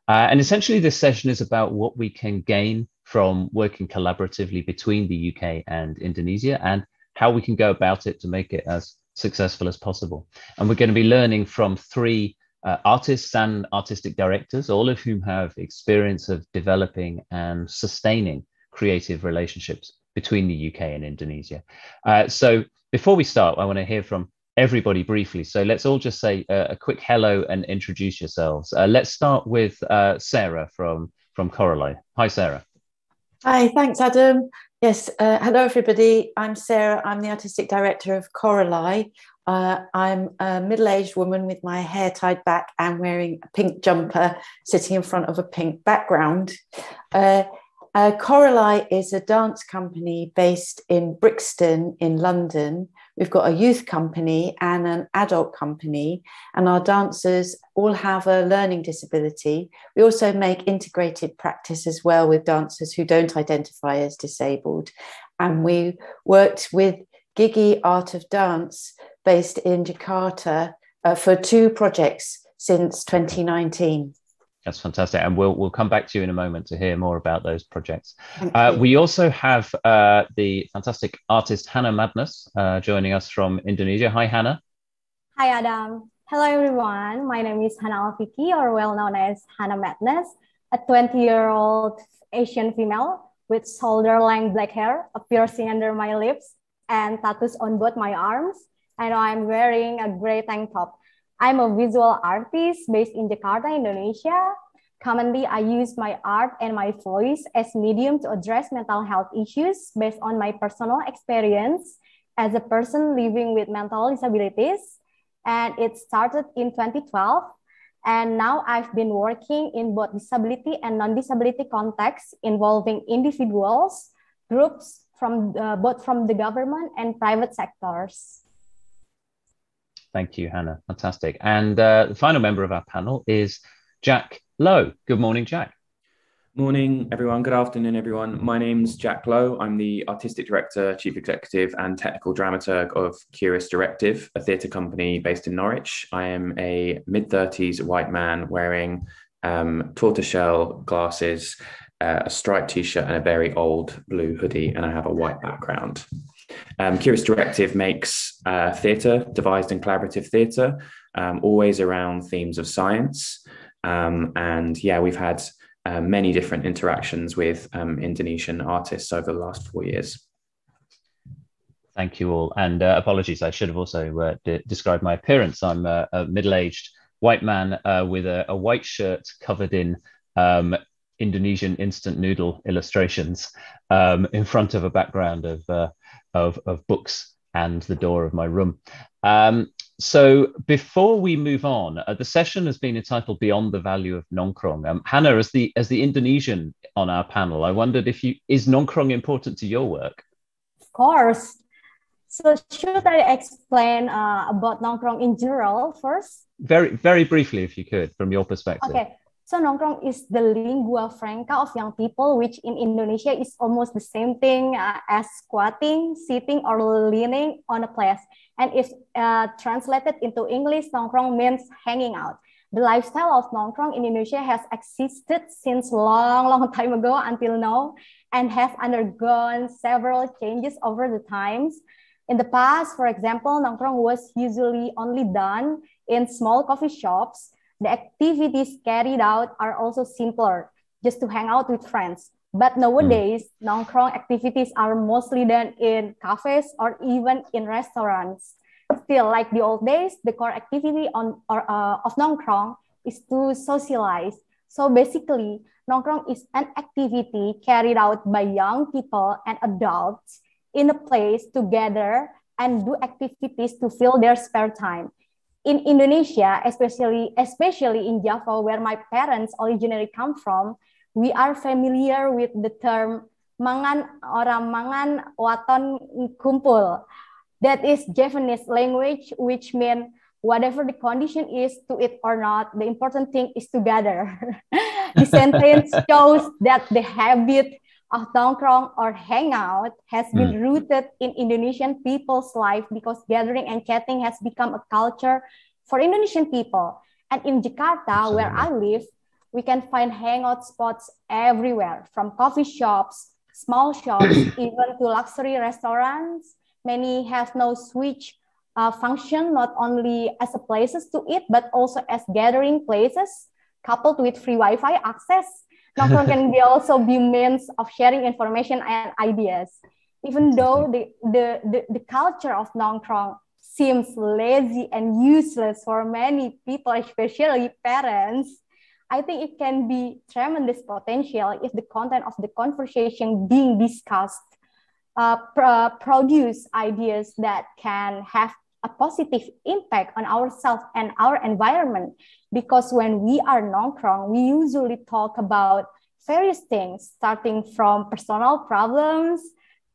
Uh, and essentially this session is about what we can gain from working collaboratively between the U K and Indonesia and how we can go about it to make it as successful as possible. And we're going to be learning from three Uh, artists and artistic directors, all of whom have experience of developing and sustaining creative relationships between the U K and Indonesia. Uh, so before we start, I want to hear from everybody briefly. So let's all just say uh, a quick hello and introduce yourselves. Uh, let's start with uh, Sarah from, from Corali. Hi, Sarah. Hi, thanks, Adam. Yes, uh, hello, everybody. I'm Sarah. I'm the artistic director of Corali. Uh, I'm a middle-aged woman with my hair tied back and wearing a pink jumper, sitting in front of a pink background. Uh, uh, Corali is a dance company based in Brixton in London. We've got a youth company and an adult company, and our dancers all have a learning disability. We also make integrated practice as well with dancers who don't identify as disabled. And we worked with Gigi Art of Dance based in Jakarta uh, for two projects since twenty nineteen. That's fantastic. And we'll, we'll come back to you in a moment to hear more about those projects. Uh, we also have uh, the fantastic artist Hannah Madness uh, joining us from Indonesia. Hi, Hannah. Hi, Adam. Hello, everyone. My name is Hannah Alfiki, or well known as Hannah Madness, a twenty-year-old Asian female with shoulder-length black hair, a piercing under my lips, and tattoos on both my arms. And I'm wearing a grey tank top. I'm a visual artist based in Jakarta, Indonesia. Commonly, I use my art and my voice as medium to address mental health issues based on my personal experience as a person living with mental disabilities. And it started in twenty twelve. And now I've been working in both disability and non-disability contexts involving individuals, groups, from uh, both from the government and private sectors. Thank you, Hannah. Fantastic. And uh, the final member of our panel is Jack Lowe. Good morning, Jack. Morning, everyone. Good afternoon, everyone. My name's Jack Lowe. I'm the Artistic Director, Chief Executive and Technical Dramaturg of Curious Directive, a theatre company based in Norwich. I am a mid-thirties white man wearing um, tortoiseshell glasses, uh, a striped T-shirt and a very old blue hoodie, and I have a white background. Um, Curious Directive makes uh, theatre, devised and collaborative theatre, um, always around themes of science. Um, and yeah, we've had uh, many different interactions with um, Indonesian artists over the last four years. Thank you all. And uh, apologies, I should have also uh, de described my appearance. I'm a, a middle-aged white man uh, with a, a white shirt covered in um, Indonesian instant noodle illustrations um, in front of a background of uh, Of, of books and the door of my room. Um, so before we move on, uh, the session has been entitled Beyond the Value of Nongkrong. Um, Hannah, as the as the Indonesian on our panel, I wondered if you, is Nongkrong important to your work? Of course. So should I explain uh, about Nongkrong in general first? Very, very briefly, if you could, from your perspective. Okay. So nongkrong is the lingua franca of young people, which in Indonesia is almost the same thing uh, as squatting, sitting, or leaning on a place. And if uh, translated into English, nongkrong means hanging out. The lifestyle of nongkrong in Indonesia has existed since long, long time ago until now, and has undergone several changes over the times. In the past, for example, nongkrong was usually only done in small coffee shops. The activities carried out are also simpler, just to hang out with friends. But nowadays, mm. nongkrong activities are mostly done in cafes or even in restaurants. Still, like the old days, the core activity on, or, uh, of nongkrong is to socialize. So basically, nongkrong is an activity carried out by young people and adults in a place to gather and do activities to fill their spare time. In Indonesia, especially, especially in Java, where my parents originally come from, we are familiar with the term mangan orang mangan waton kumpul. That is Javanese language, which means whatever the condition is, to it or not, the important thing is to gather. The sentence shows that the habit of tongkrong or hangout has been mm. rooted in Indonesian people's life because gathering and chatting has become a culture for Indonesian people. And in Jakarta, so, where I live, we can find hangout spots everywhere, from coffee shops, small shops, even to luxury restaurants. Many have no switch uh, function, not only as a places to eat, but also as gathering places, coupled with free Wi-Fi access. Nongkrong can be also be means of sharing information and ideas. Even though the, the, the, the culture of nongkrong seems lazy and useless for many people, especially parents, I think it can be tremendous potential if the content of the conversation being discussed uh, pr- produce ideas that can have a positive impact on ourselves and our environment. Because when we are nongkrong, we usually talk about various things, starting from personal problems,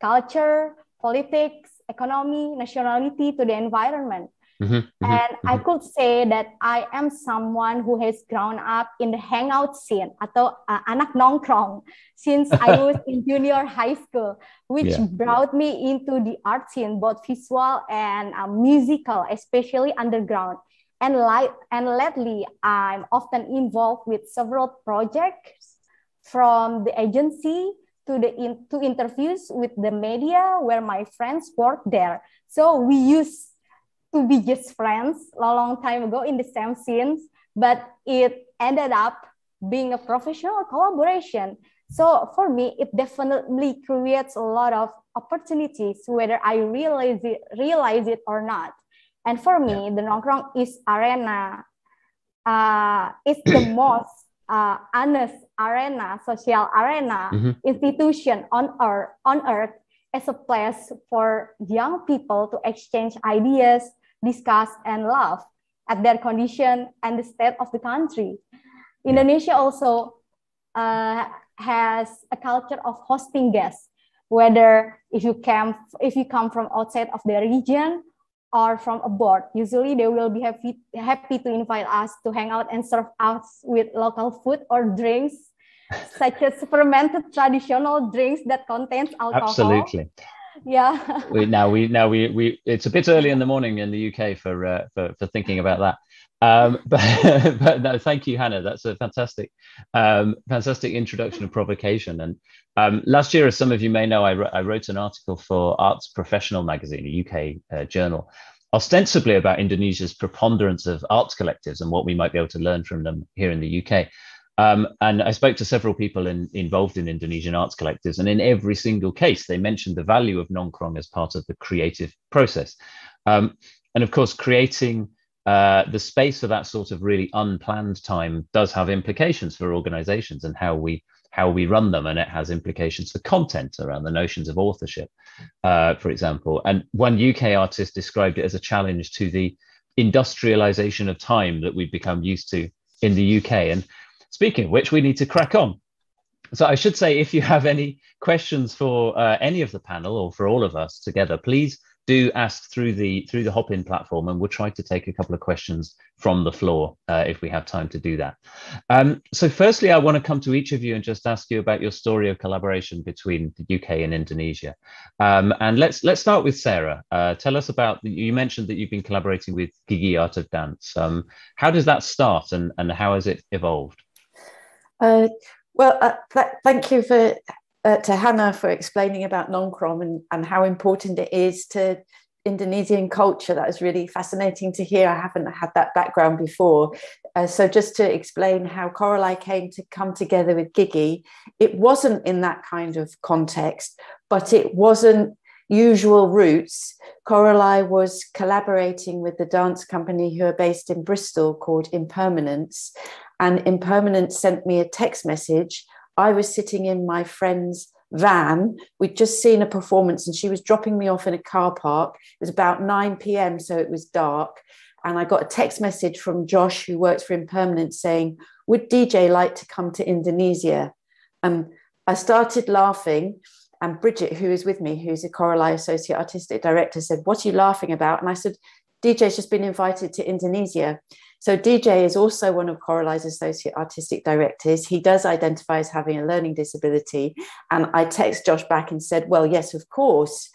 culture, politics, economy, nationality, to the environment. Mm-hmm, mm-hmm, and mm-hmm. I could say that I am someone who has grown up in the hangout scene, atau uh, anak nongkrong, since I was in junior high school, which yeah, brought yeah. me into the art scene, both visual and uh, musical, especially underground. And, li- and lately, I'm often involved with several projects, from the agency to the in- to interviews with the media where my friends work there. So we used to be just friends a long time ago in the same scenes, but it ended up being a professional collaboration. So for me, it definitely creates a lot of opportunities, whether I realize it, realize it or not. And for me, yeah. the nongkrong is arena. Uh, it's the most uh, honest arena, social arena, mm-hmm. institution on earth, on earth, as a place for young people to exchange ideas, discuss, and laugh at their condition and the state of the country. Yeah. Indonesia also uh, has a culture of hosting guests, whether if you came, if you come from outside of the region, or from abroad. Usually they will be happy, happy to invite us to hang out and serve us with local food or drinks, such as fermented traditional drinks that contains alcohol. Absolutely. Yeah. we, now we now we we it's a bit early in the morning in the U K for uh, for for thinking about that. Um, but, but no, thank you, Hannah. That's a fantastic, um, fantastic introduction of provocation. And um, last year, as some of you may know, I, I wrote an article for Arts Professional magazine, a U K uh, journal, ostensibly about Indonesia's preponderance of arts collectives and what we might be able to learn from them here in the U K. Um, and I spoke to several people in, involved in Indonesian arts collectives, and in every single case, they mentioned the value of nongkrong as part of the creative process. Um, and of course, creating Uh, the space for that sort of really unplanned time does have implications for organizations and how we how we run them, and it has implications for content around the notions of authorship, uh, for example. And one U K artist described it as a challenge to the industrialization of time that we've become used to in the U K. And speaking of which, we need to crack on. So I should say, if you have any questions for uh, any of the panel or for all of us together, please do ask through the through the Hopin platform, and we'll try to take a couple of questions from the floor uh, if we have time to do that. Um, so firstly, I want to come to each of you and just ask you about your story of collaboration between the U K and Indonesia. Um, and let's let's start with Sarah. Uh, tell us about, you mentioned that you've been collaborating with Gigi Art of Dance. Um, how does that start, and, and how has it evolved? Uh, well, uh, th- thank you for... Uh, to Hannah for explaining about nongkrong and, and how important it is to Indonesian culture. That was really fascinating to hear. I haven't had that background before. Uh, so just to explain how Corali came to come together with Gigi, it wasn't in that kind of context, but it wasn't usual roots. Corali was collaborating with the dance company who are based in Bristol called Impermanence, and Impermanence sent me a text message. I was sitting in my friend's van. We'd just seen a performance and she was dropping me off in a car park. It was about nine p.m. so it was dark. And I got a text message from Josh, who works for Impermanence, saying, would D J like to come to Indonesia? And um, I started laughing. And Bridget, who is with me, who's a Corali Associate Artistic Director, said, what are you laughing about? And I said, D J's just been invited to Indonesia. So D J is also one of Corali's associate artistic directors. He does identify as having a learning disability. And I text Josh back and said, well, yes, of course.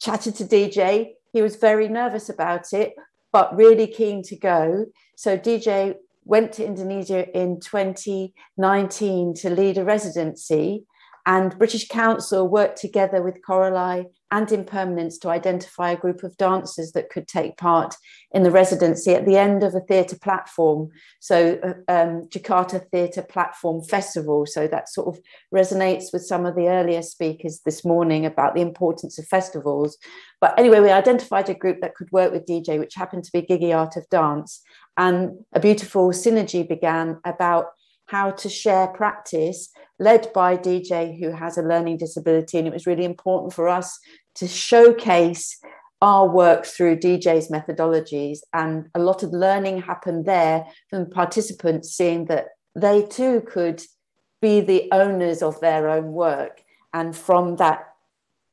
Chatted to D J. He was very nervous about it, but really keen to go. So D J went to Indonesia in twenty nineteen to lead a residency, and British Council worked together with Corali and Impermanence to identify a group of dancers that could take part in the residency at the end of a theatre platform. So um, Jakarta Theatre Platform Festival. So that sort of resonates with some of the earlier speakers this morning about the importance of festivals. But anyway, we identified a group that could work with D J, which happened to be Gigi Art of Dance. And a beautiful synergy began about how to share practice, led by D J, who has a learning disability. And it was really important for us to showcase our work through D J's methodologies. And a lot of learning happened there from participants seeing that they too could be the owners of their own work. And from that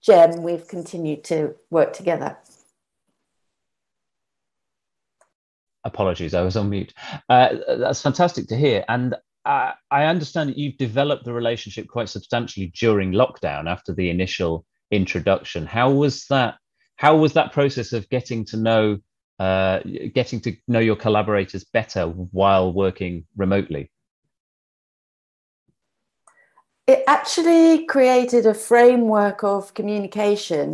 gem, we've continued to work together. Apologies, I was on mute. Uh, that's fantastic to hear. And Uh, I understand that you've developed the relationship quite substantially during lockdown after the initial introduction. How was that? How was that process of getting to know, uh, getting to know your collaborators better while working remotely? It actually created a framework of communication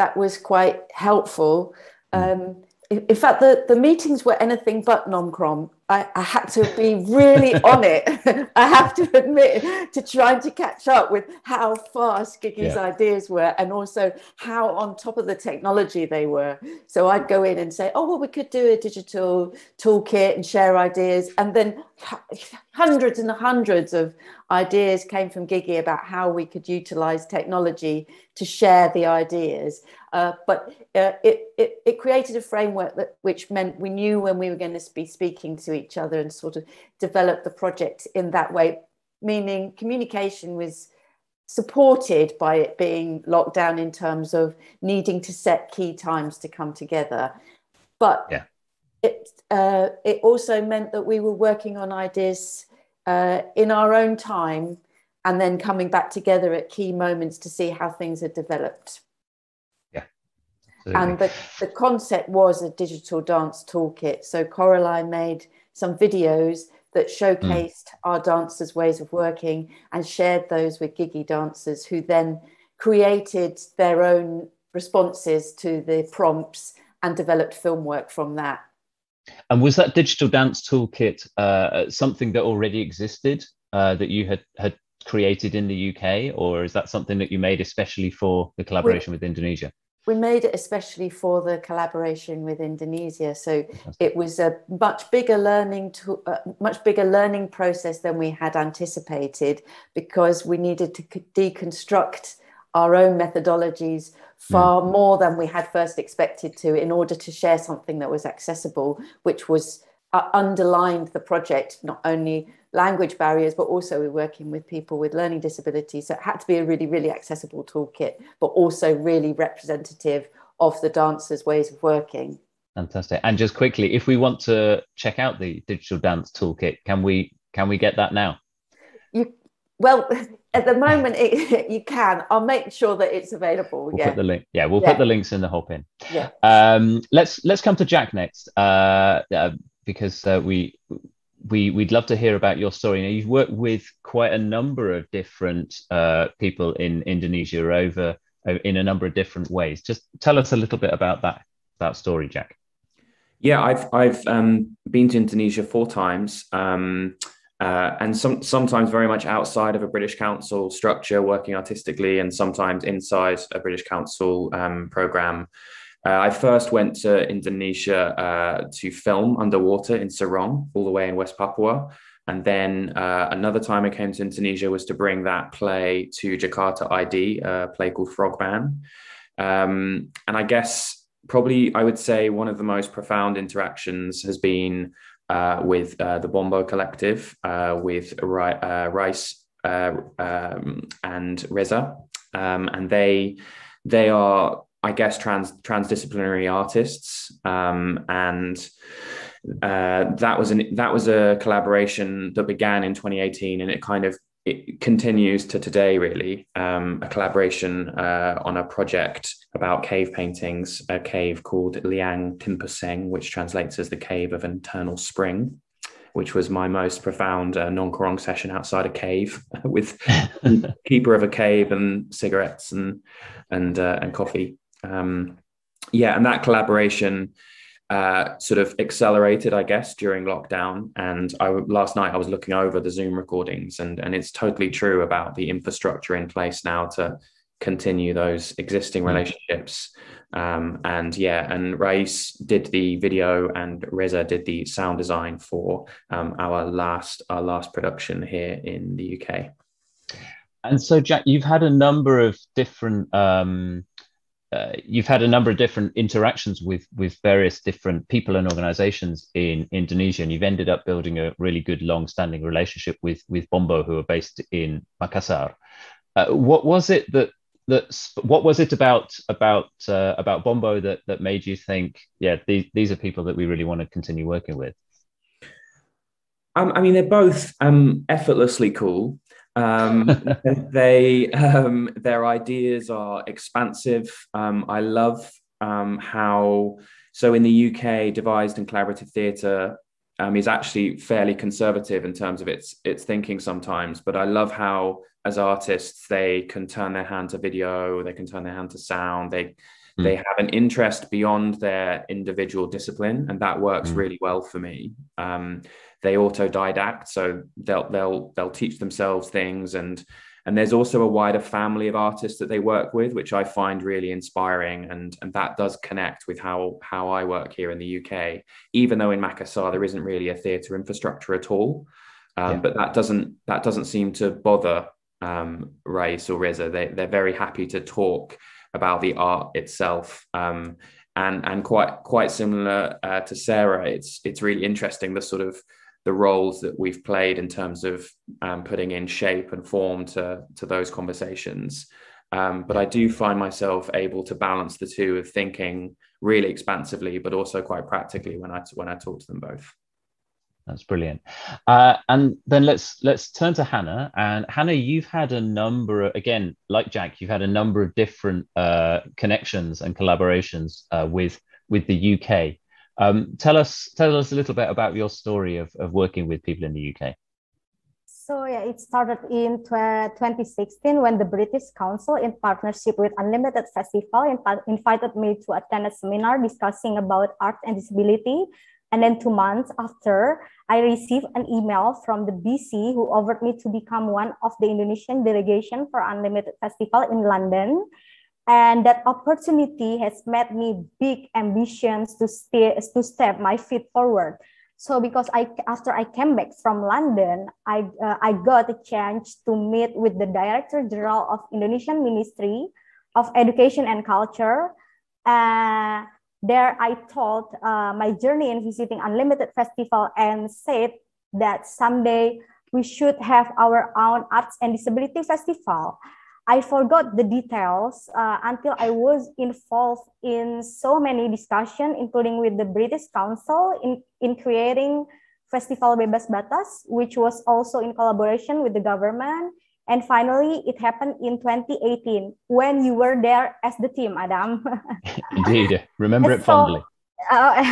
that was quite helpful. Mm. Um, In fact, the, the meetings were anything but nom-crom. I, I had to be really on it, I have to admit, to trying to catch up with how fast Gigi's yeah. ideas were, and also how on top of the technology they were. So I'd go in and say, oh, well, we could do a digital toolkit and share ideas. And then hundreds and hundreds of ideas came from Gigi about how we could utilize technology to share the ideas. Uh, but uh, it, it, it created a framework that, which meant we knew when we were going to be speaking to each other, and sort of developed the project in that way, meaning communication was supported by it being locked down in terms of needing to set key times to come together. But yeah. it, uh, it also meant that we were working on ideas uh, in our own time, and then coming back together at key moments to see how things had developed. And the, the concept was a digital dance toolkit. So Corali made some videos that showcased mm. our dancers' ways of working, and shared those with Gigi dancers, who then created their own responses to the prompts and developed film work from that. And was that digital dance toolkit uh, something that already existed, uh, that you had, had created in the U K? Or is that something that you made especially for the collaboration we with Indonesia? We made it especially for the collaboration with Indonesia, so it was a much bigger learning, to, uh, much bigger learning process than we had anticipated, because we needed to deconstruct our own methodologies far mm. more than we had first expected to, in order to share something that was accessible, which was uh, underlined the project, not only language barriers, but also we're working with people with learning disabilities. So it had to be a really, really accessible toolkit, but also really representative of the dancers' ways of working. Fantastic. And just quickly, if we want to check out the digital dance toolkit, can we can we get that now? You well, at the moment it, you can. I'll make sure that it's available. We'll yeah. Put the link. Yeah, we'll yeah. put the links in the Hopin. Yeah. Um, let's let's come to Jack next, uh, uh, because uh, we. We, we'd love to hear about your story. Now, you've worked with quite a number of different uh, people in Indonesia over in a number of different ways. Just tell us a little bit about that, that story, Jack. Yeah, I've, I've um, been to Indonesia four times um, uh, and some, sometimes very much outside of a British Council structure, working artistically, and sometimes inside a British Council um, programme. Uh, I first went to Indonesia uh, to film underwater in Serong, all the way in West Papua. And then uh, another time I came to Indonesia was to bring that play to Jakarta I D, a play called Frogman. Um, and I guess probably I would say one of the most profound interactions has been uh, with uh, the Bombo Collective, uh, with uh, Rais uh, um, and Reza. Um, and they, they are... I guess, trans transdisciplinary artists, um, and uh, that was an that was a collaboration that began in twenty eighteen, and it kind of it continues to today, really. Um, a collaboration uh, on a project about cave paintings, a cave called Liang Timpaseng, which translates as the cave of internal spring, which was my most profound uh, nongkrong session outside a cave with keeper of a cave and cigarettes and and uh, and coffee. Um, yeah, and that collaboration uh, sort of accelerated, I guess, during lockdown. And I last night I was looking over the Zoom recordings, and and it's totally true about the infrastructure in place now to continue those existing relationships. Um, and yeah, and Rais did the video and Reza did the sound design for um, our last our last production here in the U K. And so, Jack, you've had a number of different um, uh, you've had a number of different interactions with with various different people and organisations in Indonesia, and you've ended up building a really good long-standing relationship with with Bombo, who are based in Makassar. Uh, what was it that That's, what was it about about uh, about Bombo that that made you think, yeah, these these are people that we really want to continue working with? Um, I mean, they're both um, effortlessly cool. Um, they um, their ideas are expansive. Um, I love um, how so in the U K, devised and collaborative theatre um, is actually fairly conservative in terms of its its thinking sometimes, but I love how, as artists, they can turn their hand to video, they can turn their hand to sound, they mm. they have an interest beyond their individual discipline, and that works mm. really well for me. Um, they autodidact, so they'll they'll they'll teach themselves things, and and there's also a wider family of artists that they work with, which I find really inspiring, and and that does connect with how how I work here in the U K, even though in Makassar there isn't really a theatre infrastructure at all. Um, yeah. But that doesn't that doesn't seem to bother um Rais or Reza. They, they're very happy to talk about the art itself, um and and quite quite similar uh, to Sarah, it's it's really interesting the sort of the roles that we've played in terms of um, putting in shape and form to to those conversations, um but I do find myself able to balance the two of thinking really expansively but also quite practically when I when I talk to them both. That's brilliant. Uh, and then let's let's turn to Hannah. And Hannah, you've had a number of, again, like Jack, you've had a number of different uh, connections and collaborations uh, with with the U K. Um, tell us tell us a little bit about your story of, of working with people in the U K. So yeah, it started in twenty sixteen when the British Council, in partnership with Unlimited Festival, invited me to attend a seminar discussing about art and disability. And then two months after, I received an email from the B C who offered me to become one of the Indonesian delegation for Unlimited Festival in London. And that opportunity has made me big ambitions to, stay, to step my feet forward. So because I, after I came back from London, I, uh, I got a chance to meet with the Director General of Indonesian Ministry of Education and Culture. Uh, There, I told uh, my journey in visiting Unlimited Festival and said that someday we should have our own arts and disability festival. I forgot the details uh, until I was involved in so many discussions, including with the British Council in, in creating Festival Bebas Batas, which was also in collaboration with the government. And finally, it happened in twenty eighteen when you were there as the team, Adam. Indeed, remember it so, fondly. Uh,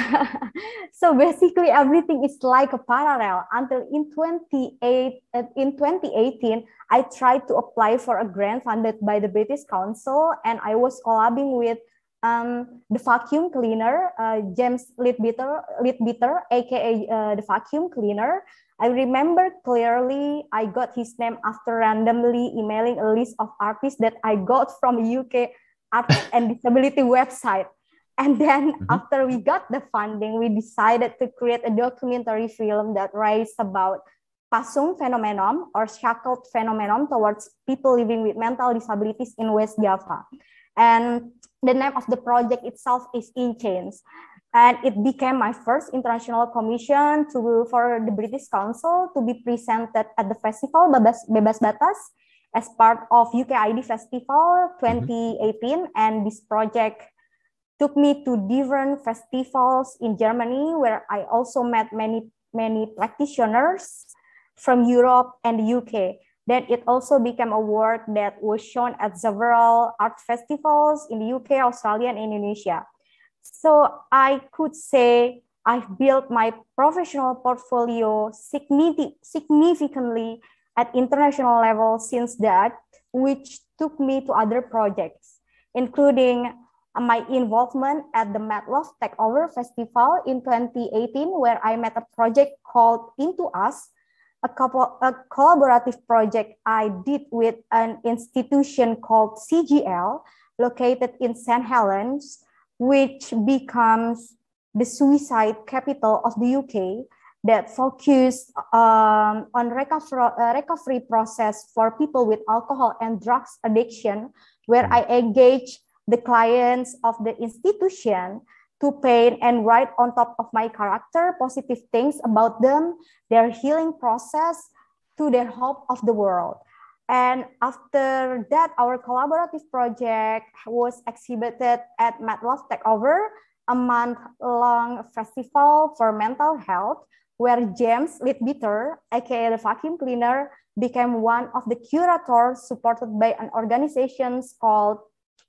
so basically, everything is like a parallel. Until in twenty eight uh, in twenty eighteen, I tried to apply for a grant funded by the British Council, and I was collabing with um, the vacuum cleaner, uh, James Lidbitter, Lidbitter, aka uh, the vacuum cleaner. I remember clearly I got his name after randomly emailing a list of artists that I got from a U K Arts and Disability website. And then mm-hmm. after we got the funding, we decided to create a documentary film that writes about pasung phenomenon or shackled phenomenon towards people living with mental disabilities in West Java. And the name of the project itself is In Chains. And it became my first international commission to, for the British Council to be presented at the festival Bebas Batas. as part of U K I D Festival twenty eighteen, and this project took me to different festivals in Germany, where I also met many, many practitioners from Europe and the U K. Then it also became a work that was shown at several art festivals in the U K, Australia, and Indonesia. So I could say I've built my professional portfolio significantly at international level since that, which took me to other projects, including my involvement at the Mad Love Takeover Festival in twenty eighteen, where I met a project called Into Us, a, couple, a collaborative project I did with an institution called C G L, located in Saint Helens, which becomes the suicide capital of the U K, that focused um, on recover, uh, recovery process for people with alcohol and drugs addiction, where I engaged the clients of the institution to paint and write on top of my character positive things about them, their healing process, to their hope of the world. And after that, our collaborative project was exhibited at Mad Love Takeover, a month-long festival for mental health, where James Lidbitter, aka the vacuum cleaner, became one of the curators, supported by an organization called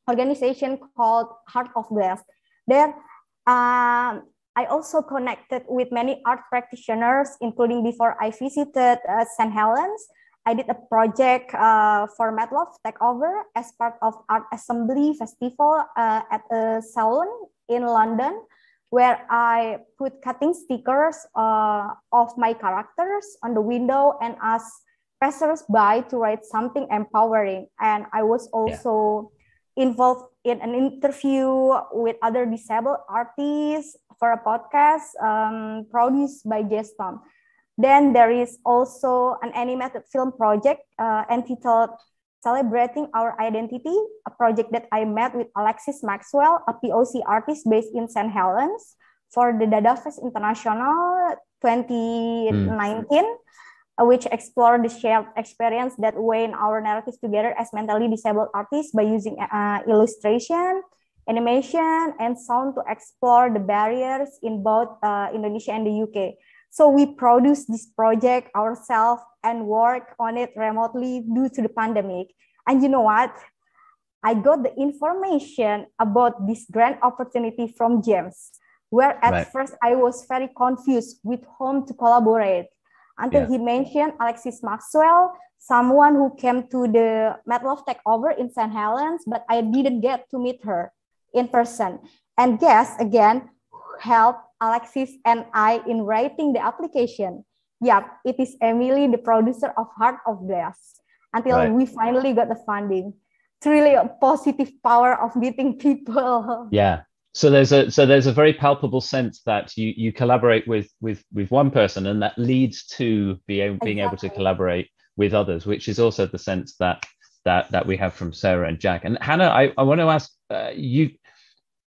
organization called Heart of Glass. There, um, I also connected with many art practitioners, including before I visited uh, Saint Helens, I did a project uh, for Mad Love Takeover as part of Art Assembly Festival uh, at a salon in London, where I put cutting stickers uh, of my characters on the window and asked passers-by to write something empowering. And I was also yeah. involved in an interview with other disabled artists for a podcast um, produced by Gestom. Then there is also an animated film project uh, entitled Celebrating Our Identity, a project that I met with Alexis Maxwell, a P O C artist based in Saint Helens, for the Dada Fest International twenty nineteen, mm. which explored the shared experience that weigh in our narrative together as mentally disabled artists by using uh, illustration, animation, and sound to explore the barriers in both uh, Indonesia and the U K. So we produced this project ourselves and work on it remotely due to the pandemic. And you know what? I got the information about this grand opportunity from James, where at right. first I was very confused with whom to collaborate, until yeah. he mentioned Alexis Maxwell, someone who came to the Mad Love Takeover in Saint Helens, but I didn't get to meet her in person. And guess again, helped Alexis and I in writing the application. Yep, it is Emily, the producer of Heart of Glass, until right. we finally got the funding. It's really a positive power of meeting people. Yeah. So there's a so there's a very palpable sense that you you collaborate with with with one person, and that leads to being being exactly. able to collaborate with others, which is also the sense that that that we have from Sarah and Jack. And Hannah, I, I want to ask uh, you,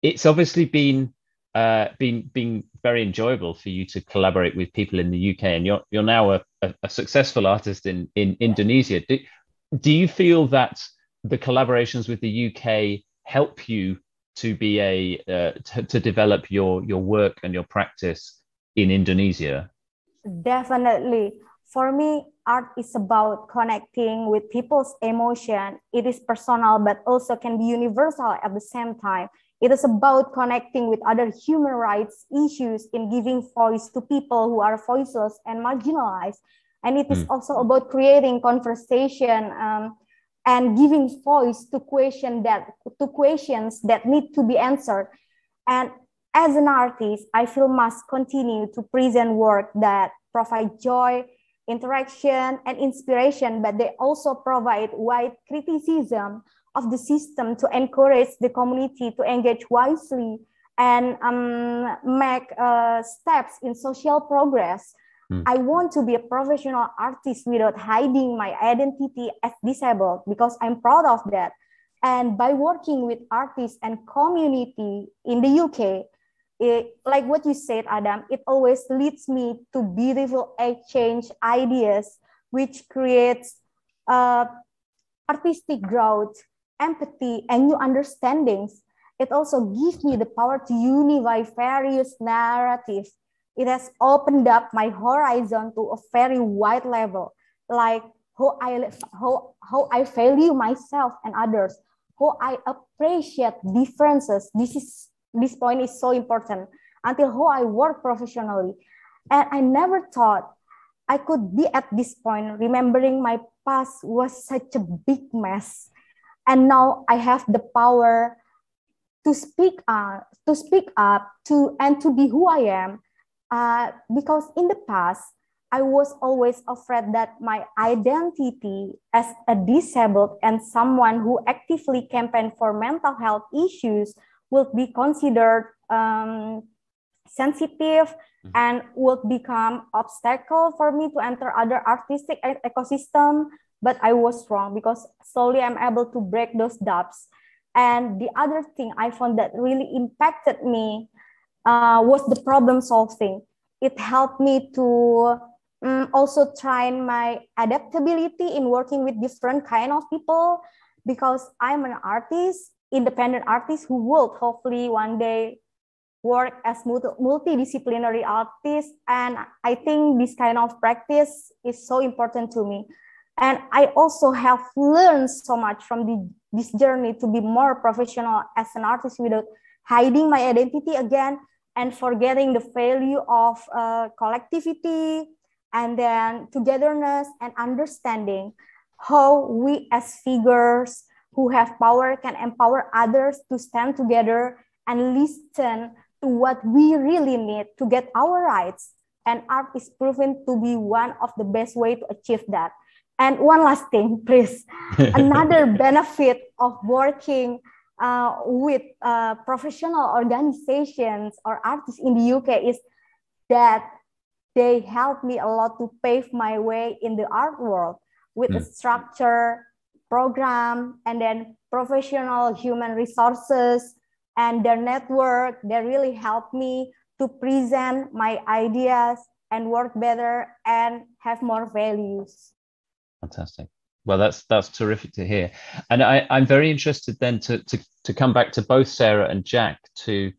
it's obviously been uh been been very enjoyable for you to collaborate with people in the U K, and you're you're now a, a, a successful artist in in Indonesia. Do, do you feel that the collaborations with the U K help you to be a uh, to, to develop your your work and your practice in Indonesia? Definitely. For me, art is about connecting with people's emotion. It is personal, but also can be universal at the same time. It is about connecting with other human rights issues and giving voice to people who are voiceless and marginalized. And it is mm. also about creating conversation um, and giving voice to question that to questions that need to be answered. And as an artist, I feel must continue to present work that provide joy, interaction, and inspiration, but they also provide wide criticism of the system to encourage the community to engage wisely and um, make uh, steps in social progress. Mm. I want to be a professional artist without hiding my identity as disabled, because I'm proud of that. And by working with artists and community in the U K, it, like what you said, Adam, it always leads me to beautiful exchange ideas, which creates uh, artistic growth, empathy, and new understandings. It also gives me the power to unify various narratives. It has opened up my horizon to a very wide level, like how I, how, how I value myself and others, how I appreciate differences. This is, this point is so important, until how I work professionally. And I never thought I could be at this point. Remembering my past was such a big mess. And now I have the power to speak up, to speak up to, and to be who I am. Uh, because in the past, I was always afraid that my identity as a disabled and someone who actively campaigned for mental health issues would be considered um, sensitive and would become obstacle for me to enter other artistic ecosystem. But I was wrong, because slowly I'm able to break those doubts. And the other thing I found that really impacted me uh, was the problem solving. It helped me to um, also try my adaptability in working with different kind of people, because I'm an artist, independent artist, who will hopefully one day work as multidisciplinary artist. And I think this kind of practice is so important to me. And I also have learned so much from the, this journey to be more professional as an artist without hiding my identity again, and forgetting the value of uh, collectivity, and then togetherness and understanding how we as figures who have power can empower others to stand together and listen to what we really need to get our rights. And art is proven to be one of the best way to achieve that. And one last thing, please. Another benefit of working uh, with uh, professional organizations or artists in the U K is that they help me a lot to pave my way in the art world with mm. a structure, program, and then professional human resources and their network. They really help me to present my ideas and work better and have more values. Fantastic. Well, that's that's terrific to hear. And I, I'm very interested then to, to, to come back to both Sarah and Jack to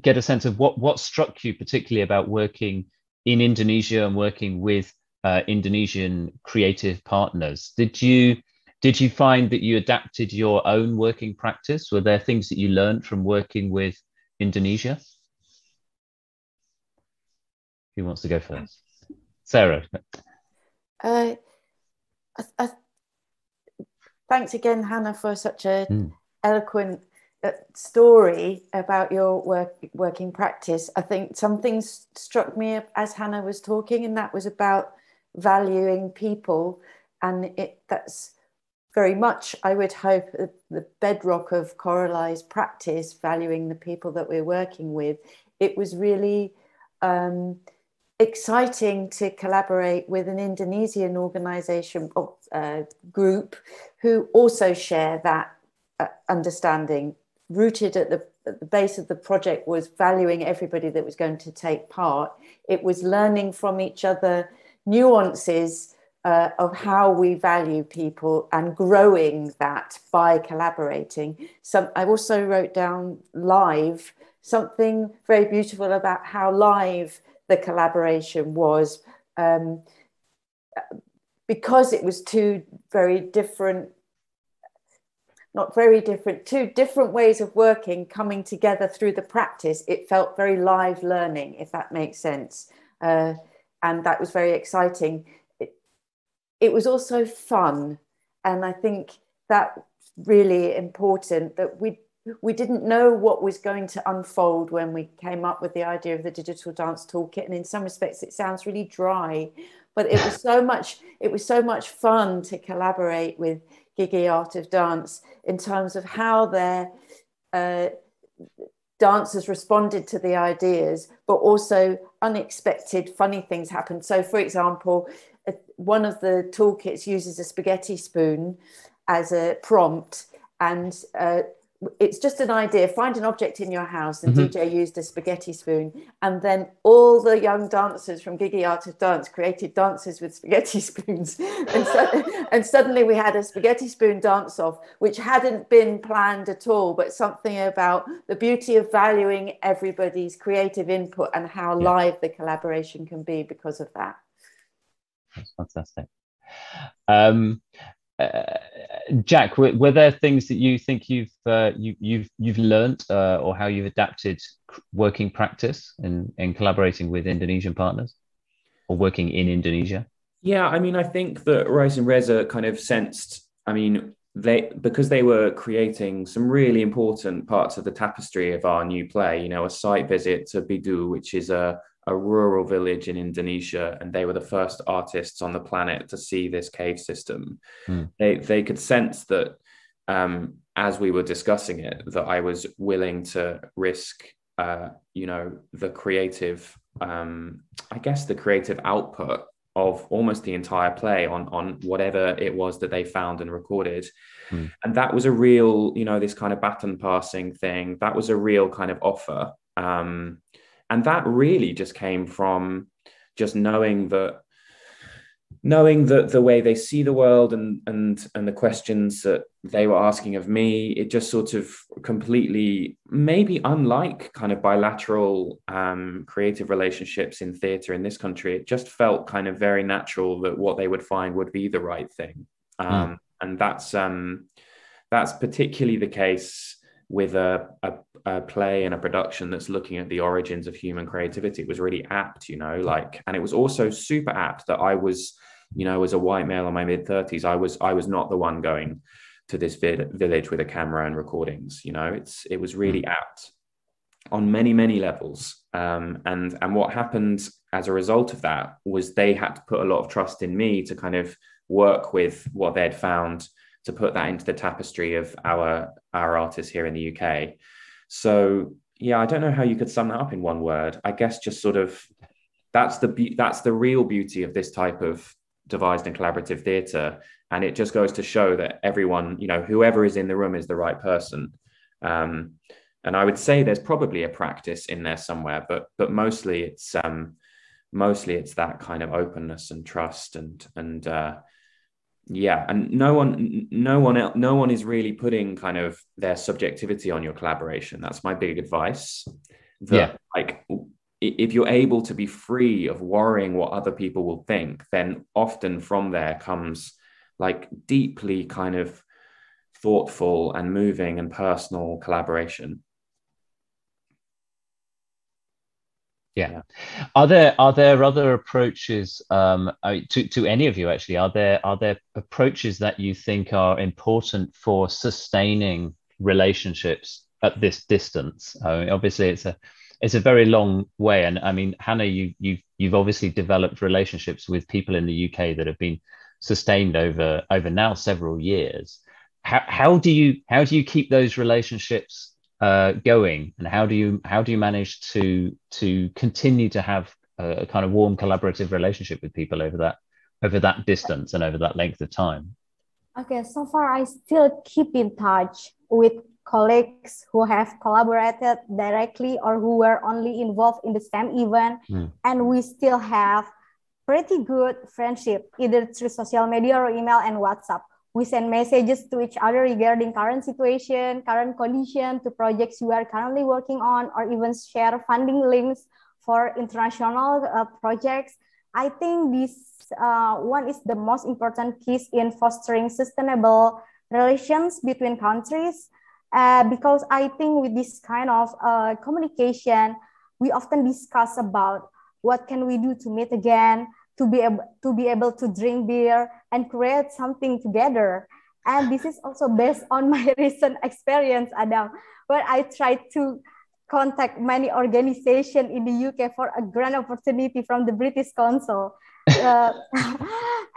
get a sense of what, what struck you particularly about working in Indonesia and working with uh, Indonesian creative partners. Did you, did you find that you adapted your own working practice? Were there things that you learned from working with Indonesia? Who wants to go first? Sarah. Uh, I, I, thanks again, Hannah, for such an mm. eloquent uh, story about your work, working practice. I think some things struck me as Hannah was talking, and that was about valuing people. And it, that's very much, I would hope, the bedrock of Corali's practice, valuing the people that we're working with. It was really Um, exciting to collaborate with an Indonesian organisation or uh, group who also share that uh, understanding. Rooted at the, at the base of the project was valuing everybody that was going to take part. It was learning from each other nuances uh, of how we value people and growing that by collaborating. So I also wrote down live, something very beautiful about how live the collaboration was, um, because it was two very different, not very different, two different ways of working coming together through the practice. It felt very live learning, if that makes sense. Uh, and that was very exciting. It, it was also fun. And I think that's really important, that we We didn't know what was going to unfold when we came up with the idea of the digital dance toolkit. And in some respects, it sounds really dry, but it was so much, it was so much fun to collaborate with Gigi Art of Dance in terms of how their uh, dancers responded to the ideas, but also unexpected funny things happened. So for example, one of the toolkits uses a spaghetti spoon as a prompt, and uh, it's just an idea. Find an object in your house, and mm-hmm. D J used a spaghetti spoon, and then all the young dancers from Gigi Art of Dance created dances with spaghetti spoons, and, so, and suddenly we had a spaghetti spoon dance off, which hadn't been planned at all, but something about the beauty of valuing everybody's creative input and how yeah. live the collaboration can be because of that. That's fantastic. Um, Uh, Jack, were, were there things that you think you've uh, you, you've you've learnt uh, or how you've adapted working practice in, in collaborating with Indonesian partners or working in Indonesia? Yeah, I mean, I think that Rais and Reza kind of sensed, I mean, they because they were creating some really important parts of the tapestry of our new play, you know, a site visit to Bidu, which is a a rural village in Indonesia, and they were the first artists on the planet to see this cave system. Mm. They they could sense that um, as we were discussing it, that I was willing to risk, uh, you know, the creative, um, I guess, the creative output of almost the entire play on on whatever it was that they found and recorded. Mm. And that was a real, you know, this kind of baton passing thing. That was a real kind of offer. Um, And that really just came from just knowing that, knowing that the way they see the world and and and the questions that they were asking of me, it just sort of completely, maybe unlike kind of bilateral um, creative relationships in theatre in this country, it just felt kind of very natural that what they would find would be the right thing. Um, mm. And that's um, that's particularly the case with a, a, a play and a production that's looking at the origins of human creativity. It was really apt, you know, like, and it was also super apt that I was, you know, as a white male in my mid thirties, I was, I was not the one going to this vid- village with a camera and recordings, you know, it's, it was really apt on many, many levels. Um, and, and what happened as a result of that was they had to put a lot of trust in me to kind of work with what they'd found to put that into the tapestry of our, our artists here in the U K. So, yeah, I don't know how you could sum that up in one word. I guess just sort of, that's the be- that's the real beauty of this type of devised and collaborative theatre. And it just goes to show that everyone, you know, whoever is in the room is the right person. Um, and I would say there's probably a practice in there somewhere, but but mostly it's um, mostly it's that kind of openness and trust and and uh, yeah, and no one, no one else, no one is really putting kind of their subjectivity on your collaboration. That's my big advice. That, yeah. Like, if you're able to be free of worrying what other people will think, then often from there comes like deeply kind of thoughtful and moving and personal collaboration. Yeah. yeah. Are there are there other approaches um, I mean, to to any of you actually? Are there are there approaches that you think are important for sustaining relationships at this distance? I mean, obviously, it's a it's a very long way, and I mean, Hannah, you you've you've obviously developed relationships with people in the U K that have been sustained over over now several years. How how do you how do you keep those relationships Uh, going, and how do you how do you manage to to continue to have a, a kind of warm collaborative relationship with people over that over that distance and over that length of time? Okay, so far I still keep in touch with colleagues who have collaborated directly or who were only involved in the same event, mm. and we still have pretty good friendship either through social media or email and WhatsApp. We send messages to each other regarding current situation, current condition, to projects you are currently working on, or even share funding links for international uh, projects. I think this uh, one is the most important piece in fostering sustainable relations between countries, uh, because I think with this kind of uh, communication, we often discuss about what can we do to meet again, to be able to be able to drink beer and create something together. And this is also based on my recent experience, Adam, where I tried to contact many organizations in the U K for a grant opportunity from the British Council. Uh,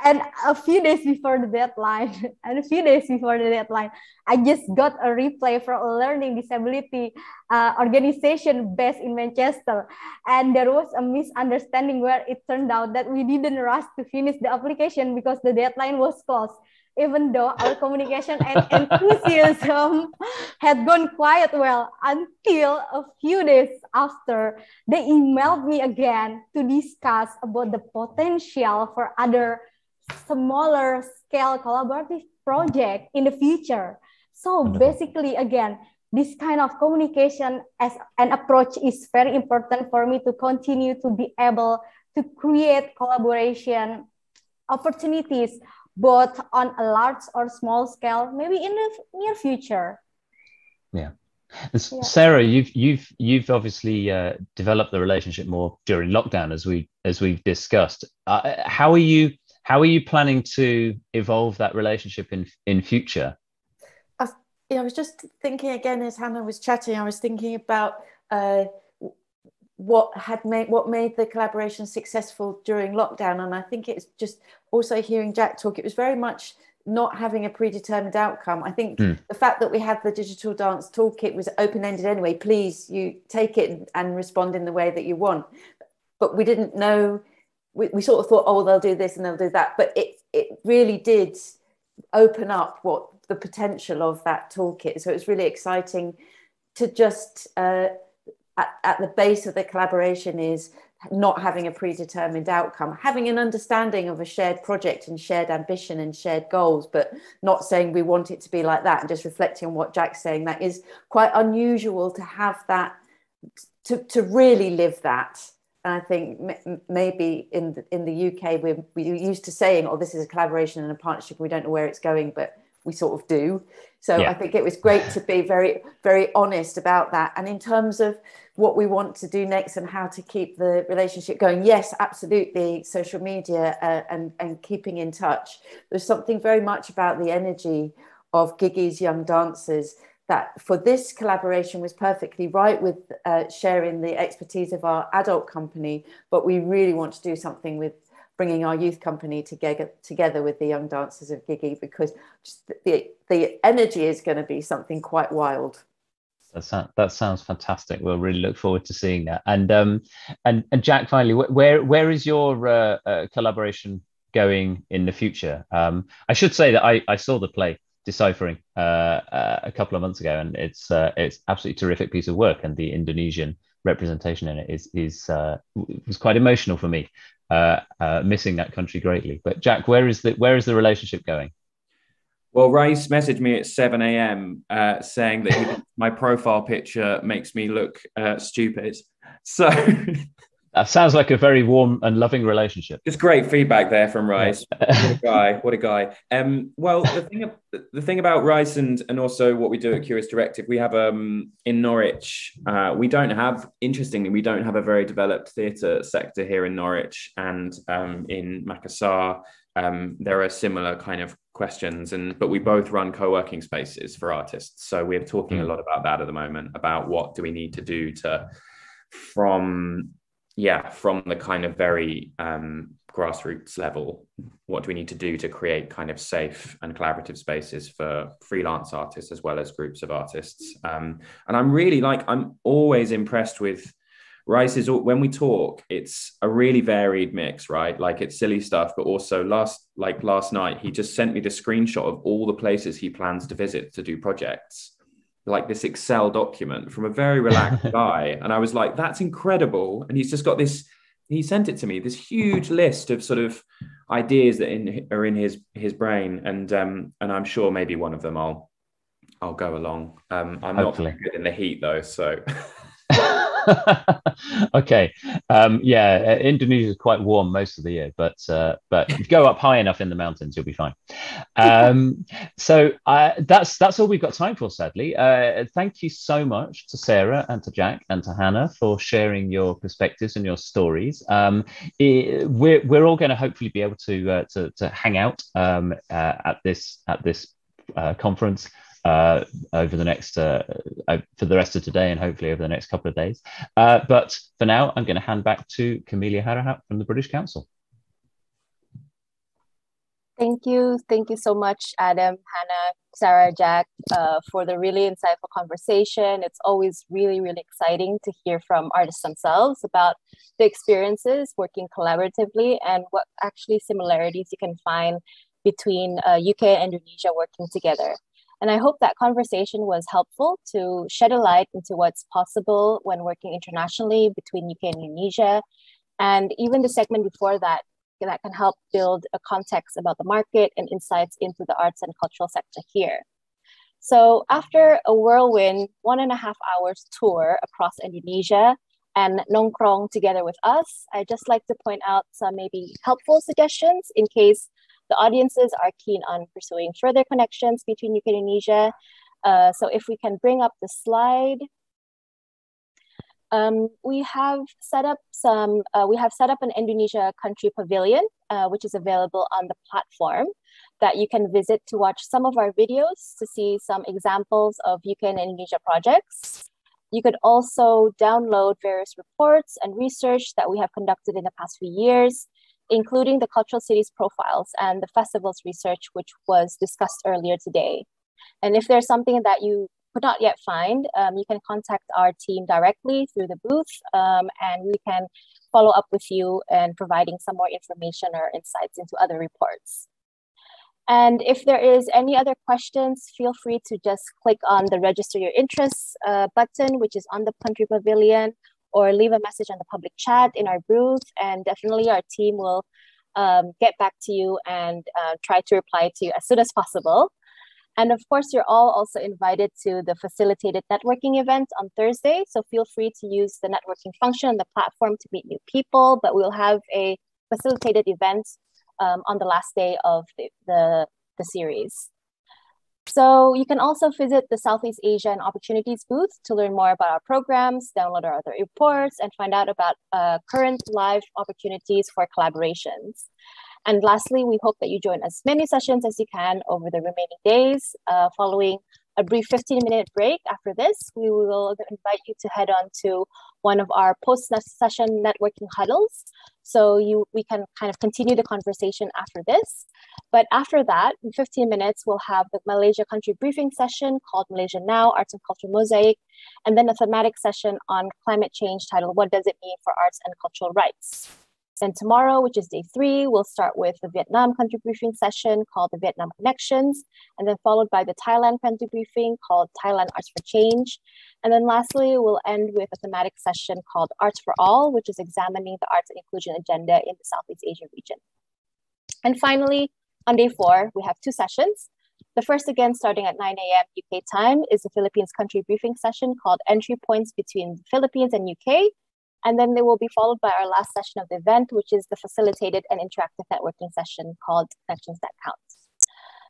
and a few days before the deadline, and a few days before the deadline, I just got a reply from a learning disability uh, organization based in Manchester. And there was a misunderstanding where it turned out that we didn't rush to finish the application because the deadline was closed. even though our communication and enthusiasm had gone quite well until a few days after they emailed me again to discuss about the potential for other smaller scale collaborative projects in the future. So basically, again, this kind of communication as an approach is very important for me to continue to be able to create collaboration opportunities, both on a large or small scale, maybe in the near future. Yeah, yeah. Sarah, you've you've you've obviously uh, developed the relationship more during lockdown, as we as we've discussed. Uh, how are you how are you planning to evolve that relationship in in future? I, I was just thinking again as Hannah was chatting. I was thinking about uh, what had made what made the collaboration successful during lockdown, and I think it's just also hearing Jack talk, it was very much not having a predetermined outcome. I think mm. the fact that we had the digital dance toolkit was open-ended anyway, please you take it and respond in the way that you want, but we didn't know, we, we sort of thought, oh, they'll do this and they'll do that, but it it really did open up what the potential of that toolkit. So it was really exciting to just uh At, at the base of the collaboration is not having a predetermined outcome, having an understanding of a shared project and shared ambition and shared goals, but not saying we want it to be like that, and just reflecting on what Jack's saying, that is quite unusual to have that, to, to really live that. And I think m maybe in the, in the U K, we're, we're used to saying, oh, this is a collaboration and a partnership, we don't know where it's going, but we sort of do. So yeah. I think it was great to be very, very honest about that. And in terms of what we want to do next and how to keep the relationship going, yes, absolutely, social media uh, and, and keeping in touch. There's something very much about the energy of Gigi's young dancers that for this collaboration was perfectly right with uh, sharing the expertise of our adult company, but we really want to do something with bringing our youth company together, together with the young dancers of Gigi, because just the, the energy is going to be something quite wild. That, sound, that sounds fantastic. We'll really look forward to seeing that. And um, and, and Jack, finally, where where is your uh, uh, collaboration going in the future? Um, I should say that I, I saw the play Deciphering uh, uh, a couple of months ago, and it's uh, it's absolutely terrific piece of work, and the Indonesian representation in it is is uh, was quite emotional for me. Uh, uh, missing that country greatly. But Jack, where is the where is the relationship going? Well, Rais messaged me at seven A M uh, saying that he, my profile picture makes me look uh, stupid. So that sounds like a very warm and loving relationship. It's great feedback there from Rais. What a guy! What a guy! Um, well, the thing the thing about Rais and and also what we do at Curious Directive, we have um, in Norwich. Uh, we don't have, interestingly, we don't have a very developed theatre sector here in Norwich, and um, in Makassar. Um, there are similar kind of questions, and but we both run co-working spaces for artists. So we're talking mm. a lot about that at the moment. About what do we need to do to from Yeah, from the kind of very um, grassroots level, what do we need to do to create kind of safe and collaborative spaces for freelance artists as well as groups of artists? Um, and I'm really like, I'm always impressed with Rice's, when we talk, it's a really varied mix, right? Like it's silly stuff, but also last, like last night, he just sent me the screenshot of all the places he plans to visit to do projects. Like this Excel document from a very relaxed guy. And I was like, that's incredible. And he's just got this, he sent it to me, this huge list of sort of ideas that in, are in his his brain. And um, and I'm sure maybe one of them I'll I'll go along. Um, I'm Hopefully. not good in the heat though, so. Okay, um, yeah, Indonesia is quite warm most of the year, but uh, but if you go up high enough in the mountains, you'll be fine. Um, so uh, that's that's all we've got time for, sadly. Uh, thank you so much to Sarah and to Jack and to Hannah for sharing your perspectives and your stories. Um, it, we're we're all going to hopefully be able to uh, to to hang out um, uh, at this at this uh, conference. Uh, over the next, uh, uh, for the rest of today and hopefully over the next couple of days. Uh, but for now, I'm going to hand back to Camelia Harahap from the British Council. Thank you. Thank you so much, Adam, Hannah, Sarah, Jack, uh, for the really insightful conversation. It's always really, really exciting to hear from artists themselves about the experiences working collaboratively and what actually similarities you can find between uh, U K and Indonesia working together. And I hope that conversation was helpful to shed a light into what's possible when working internationally between U K and Indonesia. And even the segment before that, that can help build a context about the market and insights into the arts and cultural sector here. So after a whirlwind, one and a half hours tour across Indonesia and nongkrong together with us, I'd just like to point out some maybe helpful suggestions in case the audiences are keen on pursuing further connections between U K and Indonesia. Uh, so if we can bring up the slide. Um, we have set up some, uh, we have set up an Indonesia country pavilion, uh, which is available on the platform that you can visit to watch some of our videos to see some examples of U K and Indonesia projects. You could also download various reports and research that we have conducted in the past few years, including the cultural cities profiles and the festivals research, which was discussed earlier today. And if there's something that you could not yet find, um, you can contact our team directly through the booth, um, and we can follow up with you and providing some more information or insights into other reports. And if there is any other questions, feel free to just click on the Register Your Interests uh, button, which is on the Country Pavilion, or leave a message on the public chat in our booth, and definitely our team will um, get back to you and uh, try to reply to you as soon as possible. And of course, you're all also invited to the facilitated networking event on Thursday. So feel free to use the networking function on the platform to meet new people, but we'll have a facilitated event um, on the last day of the, the, the series. So you can also visit the Southeast Asia and Opportunities booth to learn more about our programs, download our other reports, and find out about uh, current live opportunities for collaborations. And lastly, we hope that you join as many sessions as you can over the remaining days. Uh, following a brief fifteen minute break after this, we will invite you to head on to one of our post-session networking huddles. So you, we can kind of continue the conversation after this. But after that, in fifteen minutes, we'll have the Malaysia Country Briefing session called Malaysia Now, Arts and Culture Mosaic, and then a thematic session on climate change titled, What Does It Mean for Arts and Cultural Rights? Then tomorrow, which is day three, we'll start with the Vietnam country briefing session called the Vietnam Connections, and then followed by the Thailand country briefing called Thailand Arts for Change. And then lastly, we'll end with a thematic session called Arts for All, which is examining the arts and inclusion agenda in the Southeast Asian region. And finally, on day four, we have two sessions. The first, again, starting at nine A M U K time, is the Philippines country briefing session called Entry Points Between the Philippines and U K. And then they will be followed by our last session of the event, which is the facilitated and interactive networking session called Connections That Count.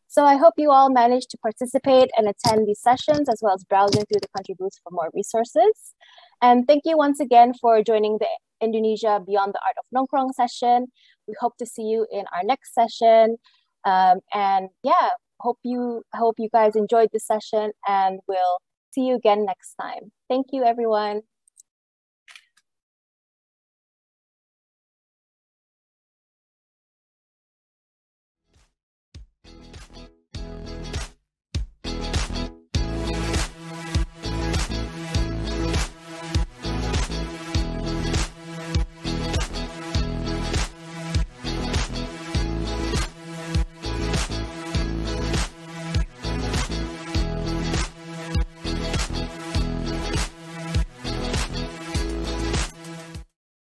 So I hope you all managed to participate and attend these sessions, as well as browsing through the country booths for more resources. And thank you once again for joining the Indonesia Beyond the Art of Nongkrong session. We hope to see you in our next session. Um, and yeah, hope you, hope you guys enjoyed this session, and we'll see you again next time. Thank you, everyone.